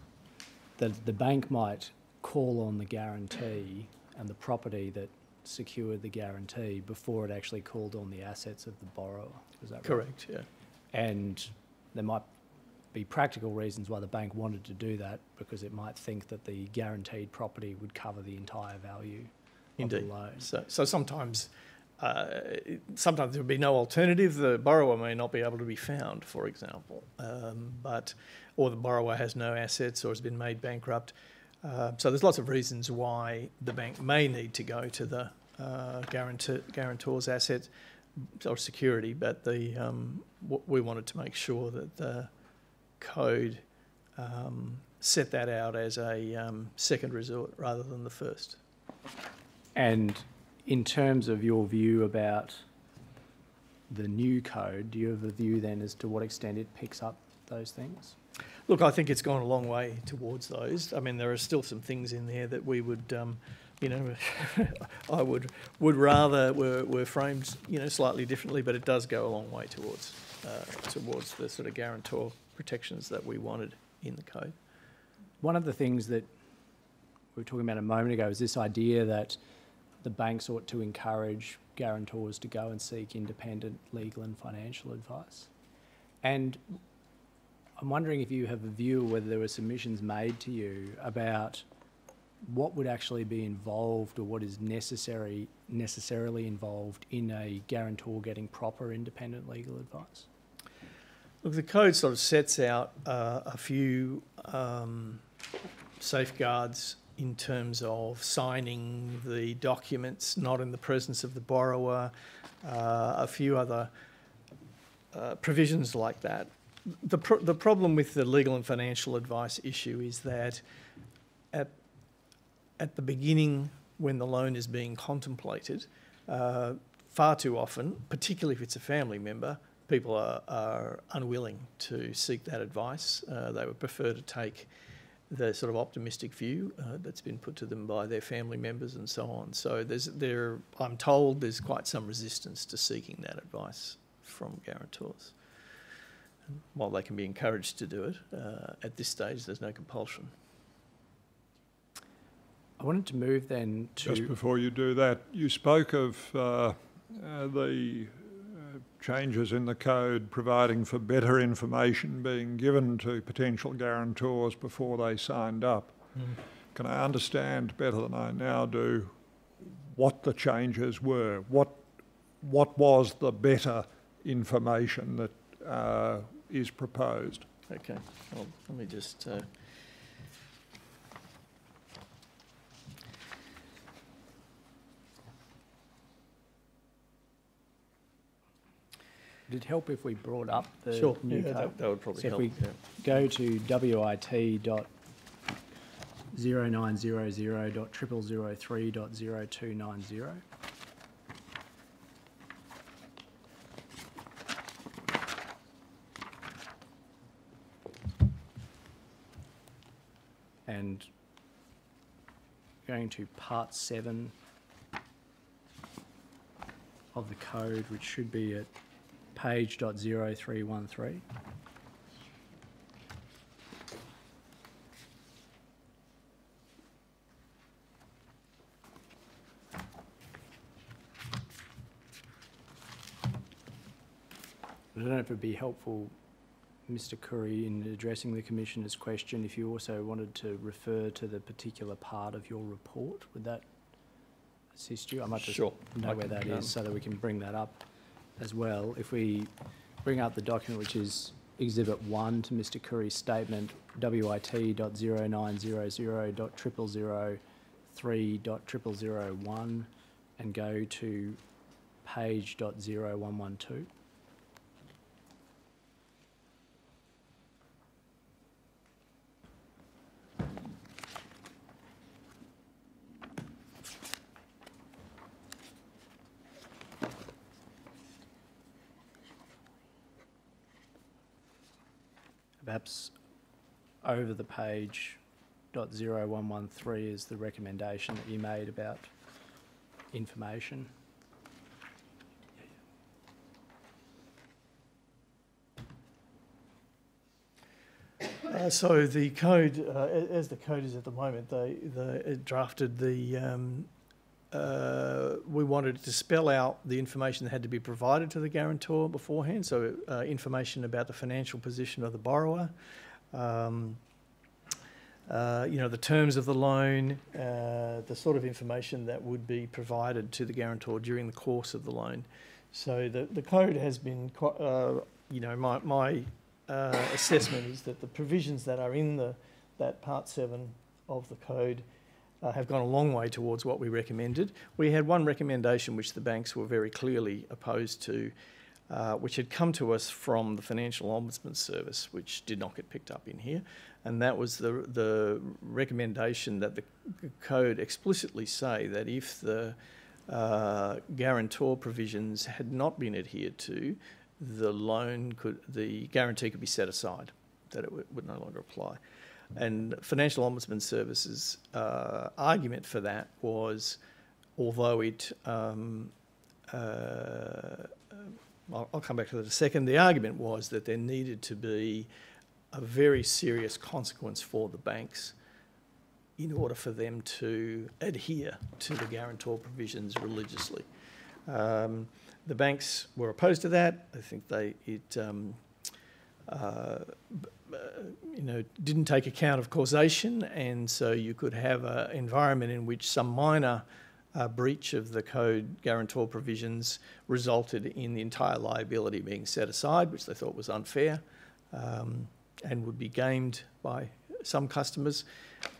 that the bank might call on the guarantee and the property that secured the guarantee before it actually called on the assets of the borrower. Was that correct? Right? Yeah. And there might be practical reasons why the bank wanted to do that, because it might think that the guaranteed property would cover the entire value Indeed. of the loan. So, so sometimes... Uh, sometimes there would be no alternative. The borrower may not be able to be found, for example, um, but or the borrower has no assets or has been made bankrupt. Uh, so there's lots of reasons why the bank may need to go to the uh, guarantor, guarantor's asset or security, but the, um, we wanted to make sure that the code um, set that out as a um, second resort rather than the first. And in terms of your view about the new code, do you have a view then as to what extent it picks up those things? Look, I think it's gone a long way towards those. I mean, there are still some things in there that we would, um, you know, I would would rather were, were framed, you know, slightly differently, but it does go a long way towards uh, towards the sort of guarantor protections that we wanted in the code. One of the things that we were talking about a moment ago is this idea that the banks ought to encourage guarantors to go and seek independent legal and financial advice. And I'm wondering if you have a view whether there were submissions made to you about what would actually be involved or what is necessary, necessarily involved in a guarantor getting proper independent legal advice? Look, the code sort of sets out uh, a few um, safeguards in terms of signing the documents not in the presence of the borrower, uh, a few other uh, provisions like that. The, pro the problem with the legal and financial advice issue is that at, at the beginning, when the loan is being contemplated, uh, far too often, particularly if it's a family member, people are, are unwilling to seek that advice. Uh, they would prefer to take the sort of optimistic view uh, that's been put to them by their family members and so on. So there's, there, I'm told there's quite some resistance to seeking that advice from guarantors. And while they can be encouraged to do it, uh, at this stage there's no compulsion. I wanted to move then to... Just before you do that, you spoke of uh, uh, the changes in the code providing for better information being given to potential guarantors before they signed up. Mm. Can I understand better than I now do what the changes were? What, what was the better information that uh, is proposed? Okay, well, let me just... Uh... Would it help if we brought up the sure. new yeah, code? That, that would probably so help. If we yeah. go to W I T dot zero nine zero zero dot zero zero zero three dot zero two nine zero. And going to part seven of the code, which should be at page dot zero three one three. I don't know if it would be helpful, Mr Khoury, in addressing the Commissioner's question, if you also wanted to refer to the particular part of your report. Would that assist you? I might just sure. know I where that can, is so that we can bring that up as well. If we bring up the document, which is Exhibit one to Mr Khoury's statement, W I T dot zero nine zero zero dot zero zero zero three dot zero zero zero one, and go to page dot zero one one two. Perhaps over the page dot zero one one three is the recommendation that you made about information. Uh, so the code, uh, as the code is at the moment, they, they drafted the, um, uh, we wanted to spell out the information that had to be provided to the guarantor beforehand, so uh, information about the financial position of the borrower, um, uh, you know, the terms of the loan, uh, the sort of information that would be provided to the guarantor during the course of the loan. So the, the code has been, quite, uh, you know, my, my uh, assessment is that the provisions that are in the, that part seven of the code Uh, have gone a long way towards what we recommended. We had one recommendation which the banks were very clearly opposed to, uh, which had come to us from the Financial Ombudsman Service, which did not get picked up in here, and that was the, the recommendation that the code explicitly say that if the uh, guarantor provisions had not been adhered to, the loan could, the guarantee could be set aside, that it would no longer apply. And Financial Ombudsman Service's uh, argument for that was, although it, um, uh, I'll, I'll come back to that in a second, the argument was that there needed to be a very serious consequence for the banks in order for them to adhere to the guarantor provisions religiously. Um, the banks were opposed to that. I think they, it, um, uh, you know, didn't take account of causation, and so you could have an environment in which some minor uh, breach of the code guarantor provisions resulted in the entire liability being set aside, which they thought was unfair, um, and would be gamed by some customers.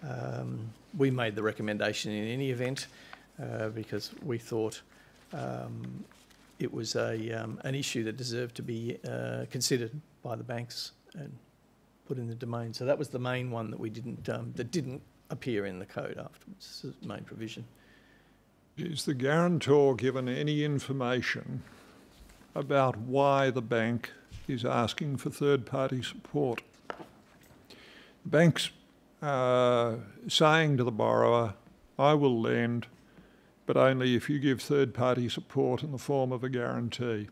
Um, we made the recommendation in any event uh, because we thought um, it was a, um, an issue that deserved to be uh, considered by the banks and put in the domain. So that was the main one that we didn't, um, that didn't appear in the code afterwards, the main provision. Is the guarantor given any information about why the bank is asking for third-party support? The bank's uh, saying to the borrower, I will lend, but only if you give third-party support in the form of a guarantee.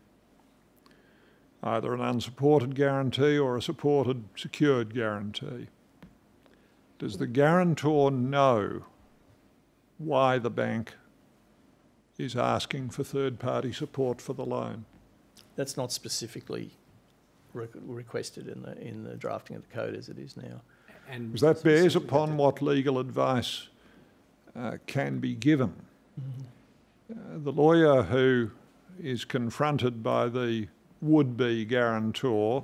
Either an unsupported guarantee or a supported secured guarantee. Does the guarantor know why the bank is asking for third-party support for the loan? That's not specifically re requested in the, in the drafting of the code as it is now. And that bears upon what legal advice uh, can be given. Mm-hmm. uh, the lawyer who is confronted by the would-be guarantor,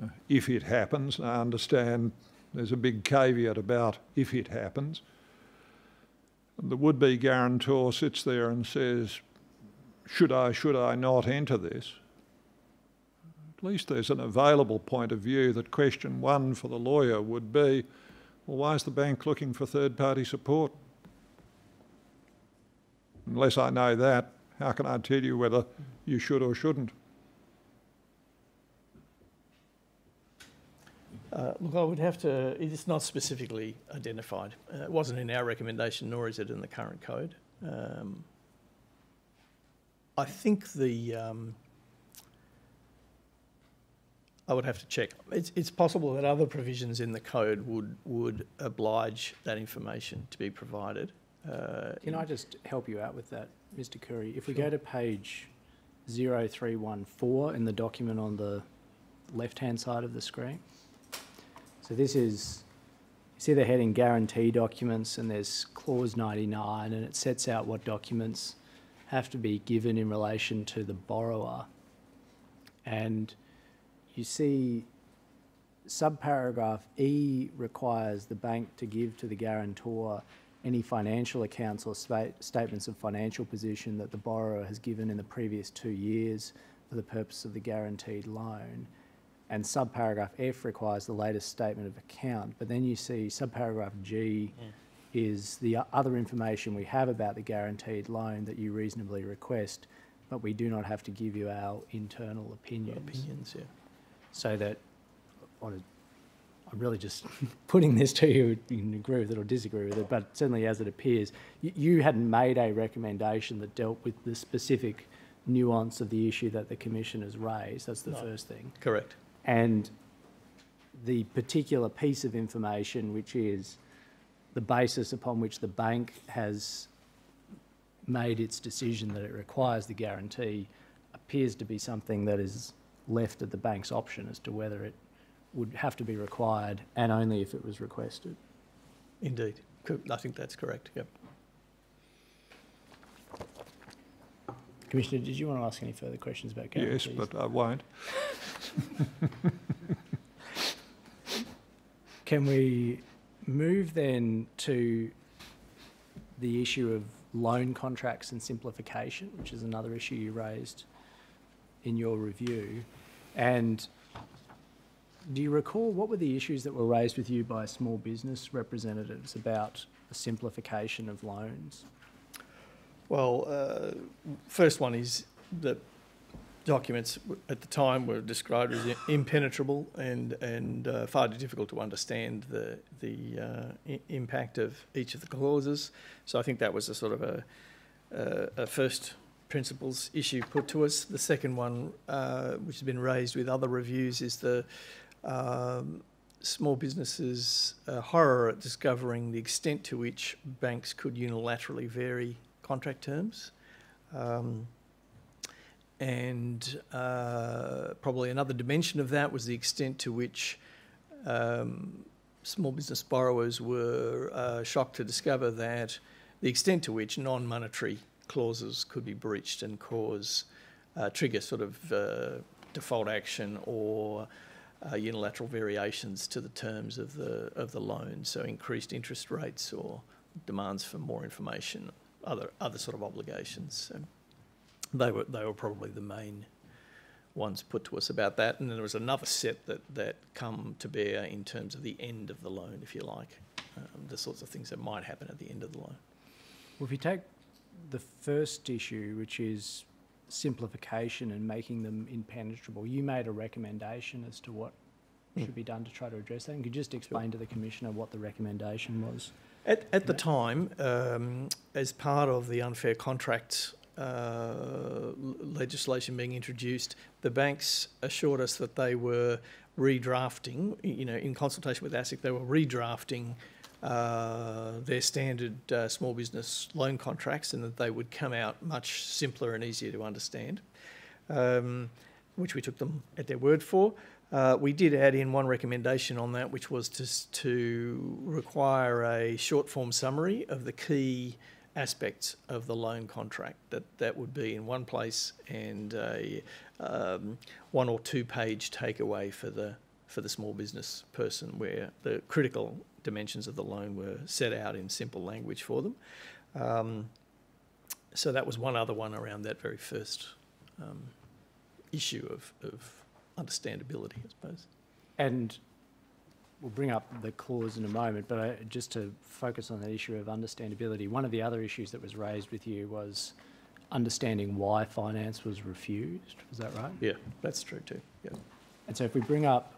uh, if it happens, and I understand there's a big caveat about if it happens, the would-be guarantor sits there and says, should I, should I not enter this? At least there's an available point of view that question one for the lawyer would be, well, why is the bank looking for third-party support? Unless I know that, how can I tell you whether you should or shouldn't? Uh, look, I would have to, it's not specifically identified. Uh, it wasn't in our recommendation, nor is it in the current code. Um, I think the, um, I would have to check. It's, it's possible that other provisions in the code would, would oblige that information to be provided. Uh, Can I just help you out with that, Mister Khoury? If we sure. go to page zero three one four in the document on the left-hand side of the screen. So this is, you see the heading guarantee documents, and there's clause ninety-nine, and it sets out what documents have to be given in relation to the borrower. And you see subparagraph E requires the bank to give to the guarantor any financial accounts or statements of financial position that the borrower has given in the previous two years for the purpose of the guaranteed loan. And subparagraph F requires the latest statement of account. But then you see subparagraph G yeah. is the other information we have about the guaranteed loan that you reasonably request, but we do not have to give you our internal opinions. Opinions, yeah. So that on a I'm really just putting this to you, you can agree with it or disagree with it, but certainly as it appears, you, you hadn't made a recommendation that dealt with the specific nuance of the issue that the Commission has raised. That's the no. first thing. Correct. And the particular piece of information, which is the basis upon which the bank has made its decision that it requires the guarantee, appears to be something that is left at the bank's option as to whether it would have to be required, and only if it was requested. Indeed. I think that's correct, yep. Commissioner, did you want to ask any further questions about guarantees? Yes, but I won't. Can we move then to the issue of loan contracts and simplification, which is another issue you raised in your review, and do you recall what were the issues that were raised with you by small business representatives about the simplification of loans? Well, uh, first one is that documents at the time were described as impenetrable and, and uh, far too difficult to understand the, the uh, impact of each of the clauses. So I think that was a sort of a, a, a first principles issue put to us. The second one, uh, which has been raised with other reviews, is the um, small businesses' uh, horror at discovering the extent to which banks could unilaterally vary contract terms. Um, and uh, probably another dimension of that was the extent to which um, small business borrowers were uh, shocked to discover that the extent to which non-monetary clauses could be breached and cause, uh, trigger sort of uh, default action or uh, unilateral variations to the terms of the, of the loan, so increased interest rates or demands for more information, other, other sort of obligations. So they were, they were probably the main ones put to us about that. And then there was another set that, that come to bear in terms of the end of the loan, if you like, um, the sorts of things that might happen at the end of the loan. Well, if you take the first issue, which is simplification and making them impenetrable, you made a recommendation as to what mm. should be done to try to address that. And could you just explain sure. to the Commissioner what the recommendation was? At, at the that? time, um, as part of the unfair contract Uh, legislation being introduced, the banks assured us that they were redrafting, you know, in consultation with ASIC, they were redrafting uh, their standard uh, small business loan contracts, and that they would come out much simpler and easier to understand, um, which we took them at their word for. Uh, we did add in one recommendation on that, which was to, to require a short-form summary of the key aspects of the loan contract, that that would be in one place, and a um, one or two page takeaway for the for the small business person, where the critical dimensions of the loan were set out in simple language for them. Um, so that was one other one around that very first um, issue of, of understandability, I suppose. And we'll bring up the clause in a moment, but I, just to focus on that issue of understandability, one of the other issues that was raised with you was understanding why finance was refused. Was that right? Yeah, that's true too. Yeah. And so if we bring up,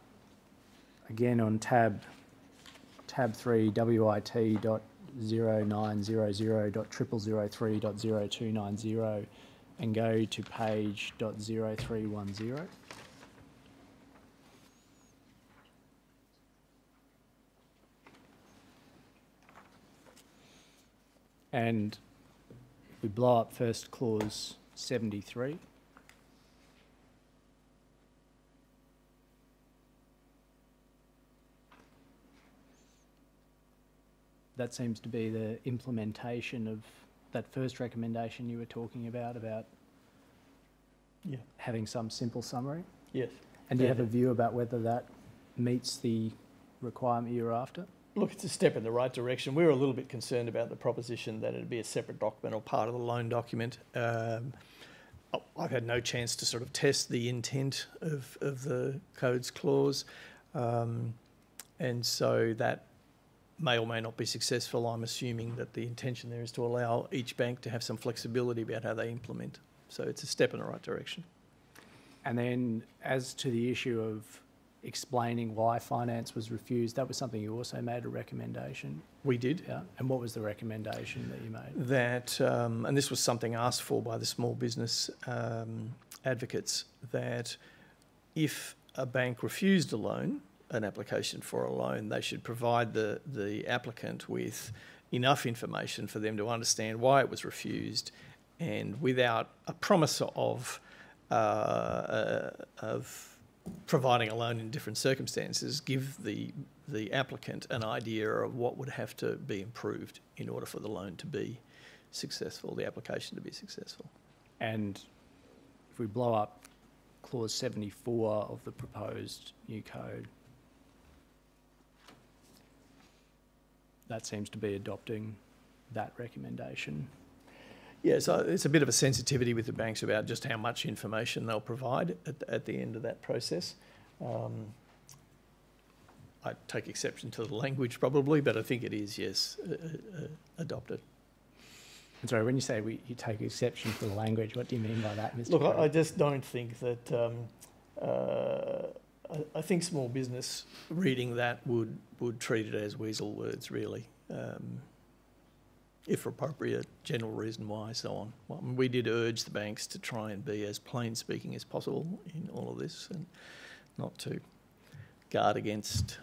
again on tab, tab three, W I T dot zero nine zero zero dot zero zero three dot zero two nine zero, and go to page dot zero three one zero. And we blow up first clause seventy-three. That seems to be the implementation of that first recommendation you were talking about, about yeah. having some simple summary. Yes. And do yeah. you have a view about whether that meets the requirement you're after? Look, it's a step in the right direction. We were a little bit concerned about the proposition that it would be a separate document or part of the loan document. Um, I've had no chance to sort of test the intent of, of the code's clause. Um, and so that may or may not be successful. I'm assuming that the intention there is to allow each bank to have some flexibility about how they implement. So it's a step in the right direction. And then as to the issue of explaining why finance was refused, that was something you also made a recommendation? We did. Yeah. And what was the recommendation that you made? That, um, and this was something asked for by the small business um, advocates, that if a bank refused a loan, an application for a loan, they should provide the, the applicant with enough information for them to understand why it was refused, and without a promise of, uh, uh, of providing a loan in different circumstances, give the the applicant an idea of what would have to be improved in order for the loan to be successful, the application to be successful. And if we blow up clause seventy-four of the proposed new code, that seems to be adopting that recommendation. Yeah, so it's a bit of a sensitivity with the banks about just how much information they'll provide at the, at the end of that process. Um, I take exception to the language probably, but I think it is, yes, uh, uh, adopted. I'm sorry, when you say we, you take exception to the language, what do you mean by that, Mister Look, I, I just don't think that... Um, uh, I, I think small business reading that would, would treat it as weasel words, really. Um, if appropriate, general reason why, so on. Well, we did urge the banks to try and be as plain speaking as possible in all of this and not to guard against,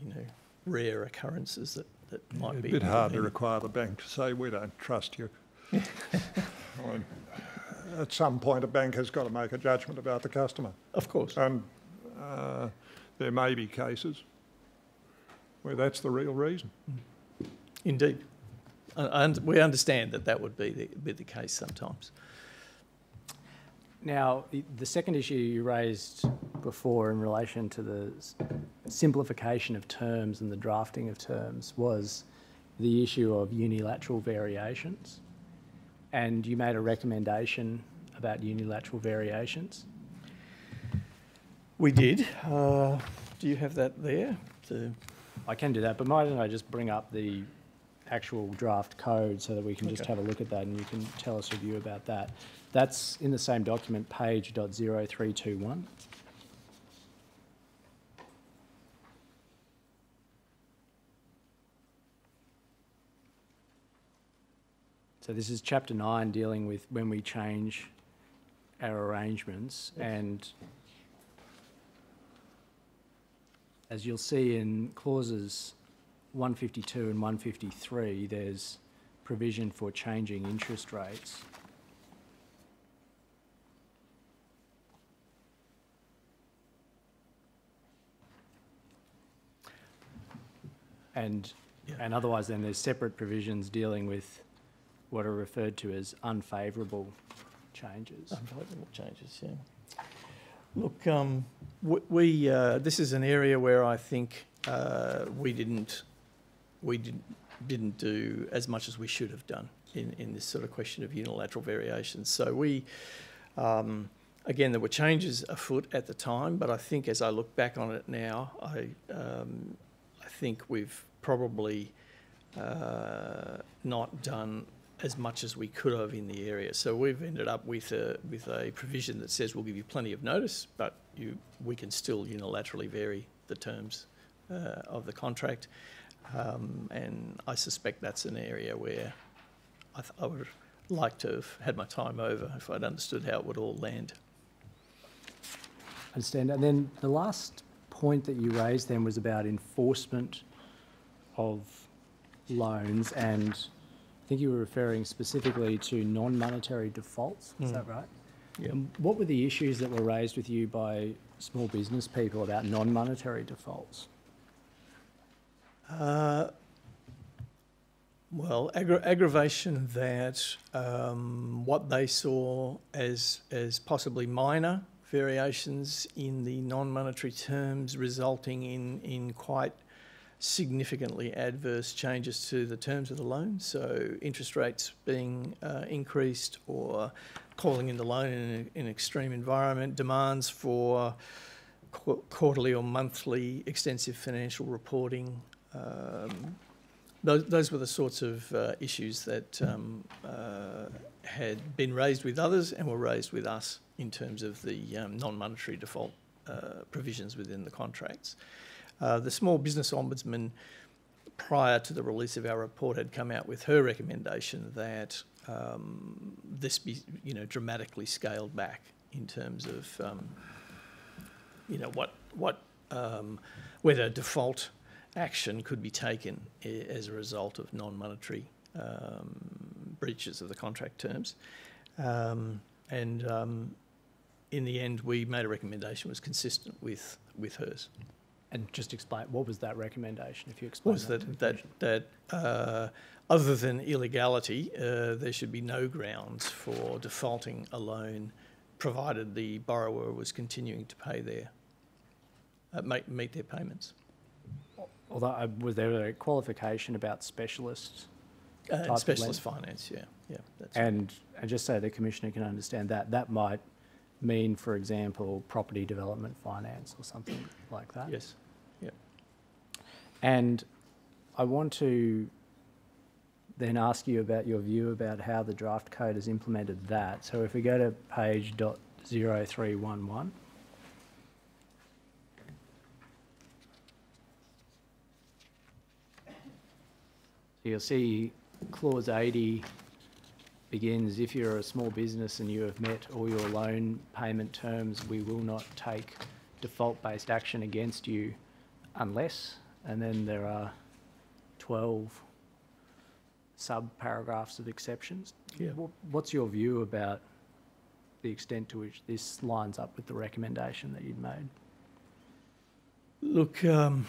you know, rare occurrences that, that might yeah, be... A bit hard to require the bank to say, we don't trust you. Well, at some point, a bank has got to make a judgment about the customer. Of course. And uh, there may be cases where that's the real reason. Indeed. And we understand that that would be the, be the case sometimes. Now, the second issue you raised before in relation to the simplification of terms and the drafting of terms was the issue of unilateral variations. And you made a recommendation about unilateral variations. We did. Uh, do you have that there? The... I can do that, but might I just bring up the actual draft code so that we can okay. just have a look at that and you can tell us a view about that. That's in the same document, page zero three two one. So this is chapter nine dealing with when we change our arrangements, and as you'll see in clauses one fifty-two and one fifty-three, there's provision for changing interest rates. And, yeah. and otherwise then there's separate provisions dealing with what are referred to as unfavourable changes. Unfavourable changes, yeah. Look, um, we, uh, this is an area where I think uh, we didn't we didn't, didn't do as much as we should have done in, in this sort of question of unilateral variations. So we, um, again, there were changes afoot at the time, but I think as I look back on it now, I, um, I think we've probably uh, not done as much as we could have in the area. So we've ended up with a, with a provision that says we'll give you plenty of notice, but you, we can still unilaterally vary the terms uh, of the contract. Um, and I suspect that's an area where I, th I would like to have had my time over if I'd understood how it would all land. I understand. And then the last point that you raised then was about enforcement of loans, and I think you were referring specifically to non-monetary defaults, is mm. that right? Yeah. And what were the issues that were raised with you by small business people about non-monetary defaults? Uh, well, aggra aggravation that um, what they saw as, as possibly minor variations in the non-monetary terms resulting in, in quite significantly adverse changes to the terms of the loan. So interest rates being uh, increased or calling in the loan in an extreme environment, demands for qu quarterly or monthly extensive financial reporting. Um, those, those were the sorts of uh, issues that um, uh, had been raised with others and were raised with us in terms of the um, non-monetary default uh, provisions within the contracts. Uh, the Small Business Ombudsman, prior to the release of our report, had come out with her recommendation that um, this be, you know, dramatically scaled back in terms of, um, you know, what, what, um, whether default action could be taken as a result of non-monetary um, breaches of the contract terms. Um, and um, in the end, we made a recommendation that was consistent with, with hers. And just explain, what was that recommendation, if you explain was that? That, that, that uh, other than illegality, uh, there should be no grounds for defaulting a loan, provided the borrower was continuing to pay their, uh, make, meet their payments. Although, uh, was there a qualification about specialist? Uh, specialist finance, yeah. yeah that's and, right. and just so the Commissioner can understand that, that might mean, for example, property development finance or something like that? Yes, yeah. And I want to then ask you about your view about how the draft code has implemented that. So if we go to page dot zero three one one. You'll see clause eighty begins, if you're a small business and you have met all your loan payment terms, we will not take default-based action against you unless, and then there are twelve sub-paragraphs of exceptions. Yeah. What's your view about the extent to which this lines up with the recommendation that you'd made? Look, um...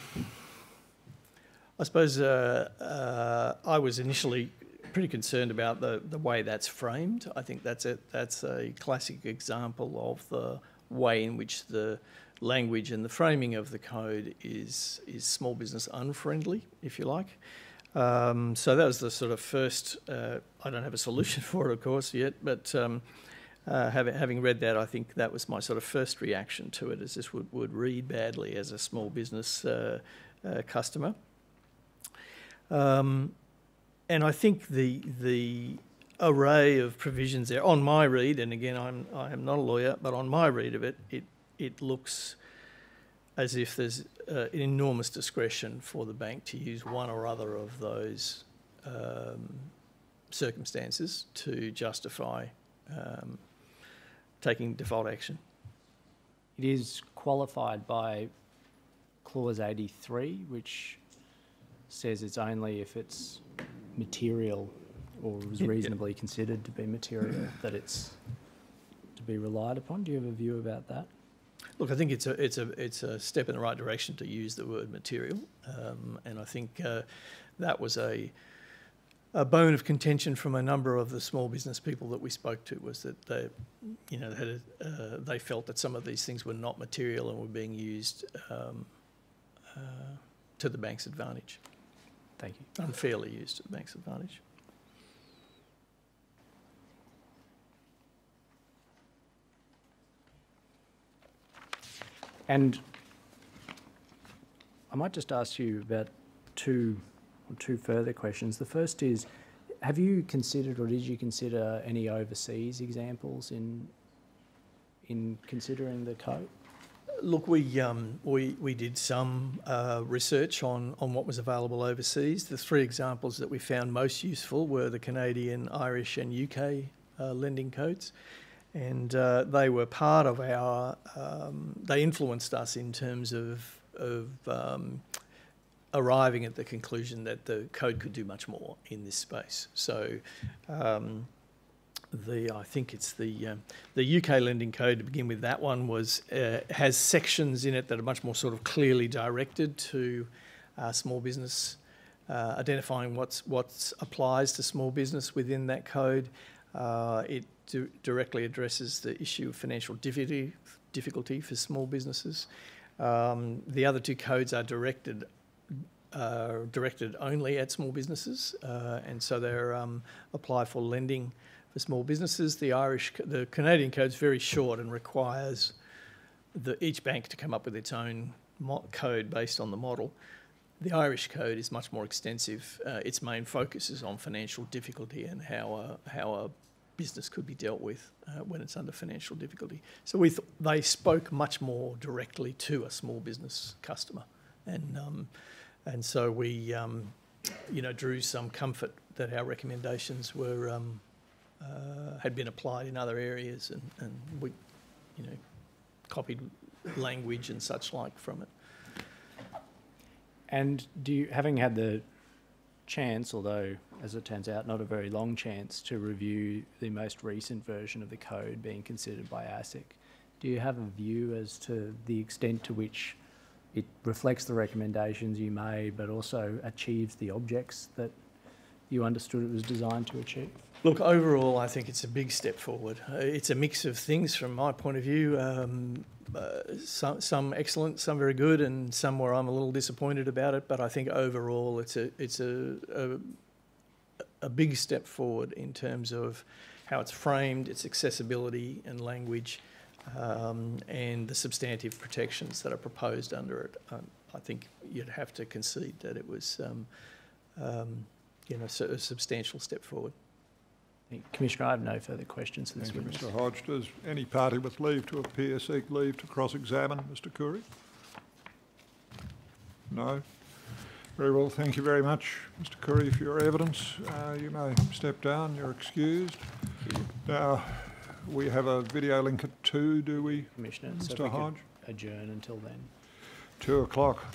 I suppose uh, uh, I was initially pretty concerned about the, the way that's framed. I think that's a, that's a classic example of the way in which the language and the framing of the code is, is small business unfriendly, if you like. Um, so that was the sort of first, uh, I don't have a solution for it, of course, yet, but um, uh, having, having read that, I think that was my sort of first reaction to it, is this would, would read badly as a small business uh, uh, customer. Um, and I think the the array of provisions there, on my read, and again I'm I am not a lawyer, but on my read of it, it it looks as if there's uh, an enormous discretion for the bank to use one or other of those um, circumstances to justify um, taking default action. It is qualified by clause eighty-three, which says it's only if it's material or was reasonably yeah. considered to be material that it's to be relied upon. Do you have a view about that? Look, I think it's a it's a it's a step in the right direction to use the word material, um, and I think uh, that was a a bone of contention from a number of the small business people that we spoke to, was that they, you know, had a, uh, they felt that some of these things were not material and were being used um, uh, to the bank's advantage. Thank you. Unfairly used to the bank's advantage. And I might just ask you about two or two further questions. The first is, have you considered or did you consider any overseas examples in in considering the code? Look, we, um, we, we did some uh, research on, on what was available overseas. The three examples that we found most useful were the Canadian, Irish and U K uh, lending codes. And uh, they were part of our... Um, they influenced us in terms of, of um, arriving at the conclusion that the code could do much more in this space. So... Um, The, I think it's the um, the U K lending code to begin with. That one was uh, has sections in it that are much more sort of clearly directed to uh, small business, uh, identifying what's what's applies to small business within that code. Uh, it do directly addresses the issue of financial difficulty difficulty for small businesses. Um, the other two codes are directed. Uh, directed only at small businesses, uh, and so they um, apply for lending for small businesses. The Irish, the Canadian code is very short and requires the, each bank to come up with its own mo code based on the model. The Irish code is much more extensive. Uh, its main focus is on financial difficulty and how a, how a business could be dealt with uh, when it's under financial difficulty. So we th they spoke much more directly to a small business customer, and um, And so we, um, you know, drew some comfort that our recommendations were um, uh, had been applied in other areas, and, and we, you know, copied language and such like from it. And do you, having had the chance, although as it turns out, not a very long chance, to review the most recent version of the code being considered by ASIC, do you have a view as to the extent to which it reflects the recommendations you made, but also achieves the objects that you understood it was designed to achieve? Look, overall, I think it's a big step forward. It's a mix of things from my point of view, um, uh, some, some excellent, some very good, and some where I'm a little disappointed about it, but I think overall it's a, it's a, a, a big step forward in terms of how it's framed, its accessibility and language, Um, and the substantive protections that are proposed under it. Um, I think you'd have to concede that it was, um, um, you know, a substantial step forward. Commissioner, I have no further questions. Thank you, Mister Hodge. Does any party with leave to appear seek leave to cross-examine Mister Khoury? No. Very well. Thank you very much, Mister Khoury, for your evidence. Uh, you may step down. You're excused. Thank you. Now, we have a video link at two, do we, Commissioner, Mister Hodge? Adjourn until then. Two o'clock.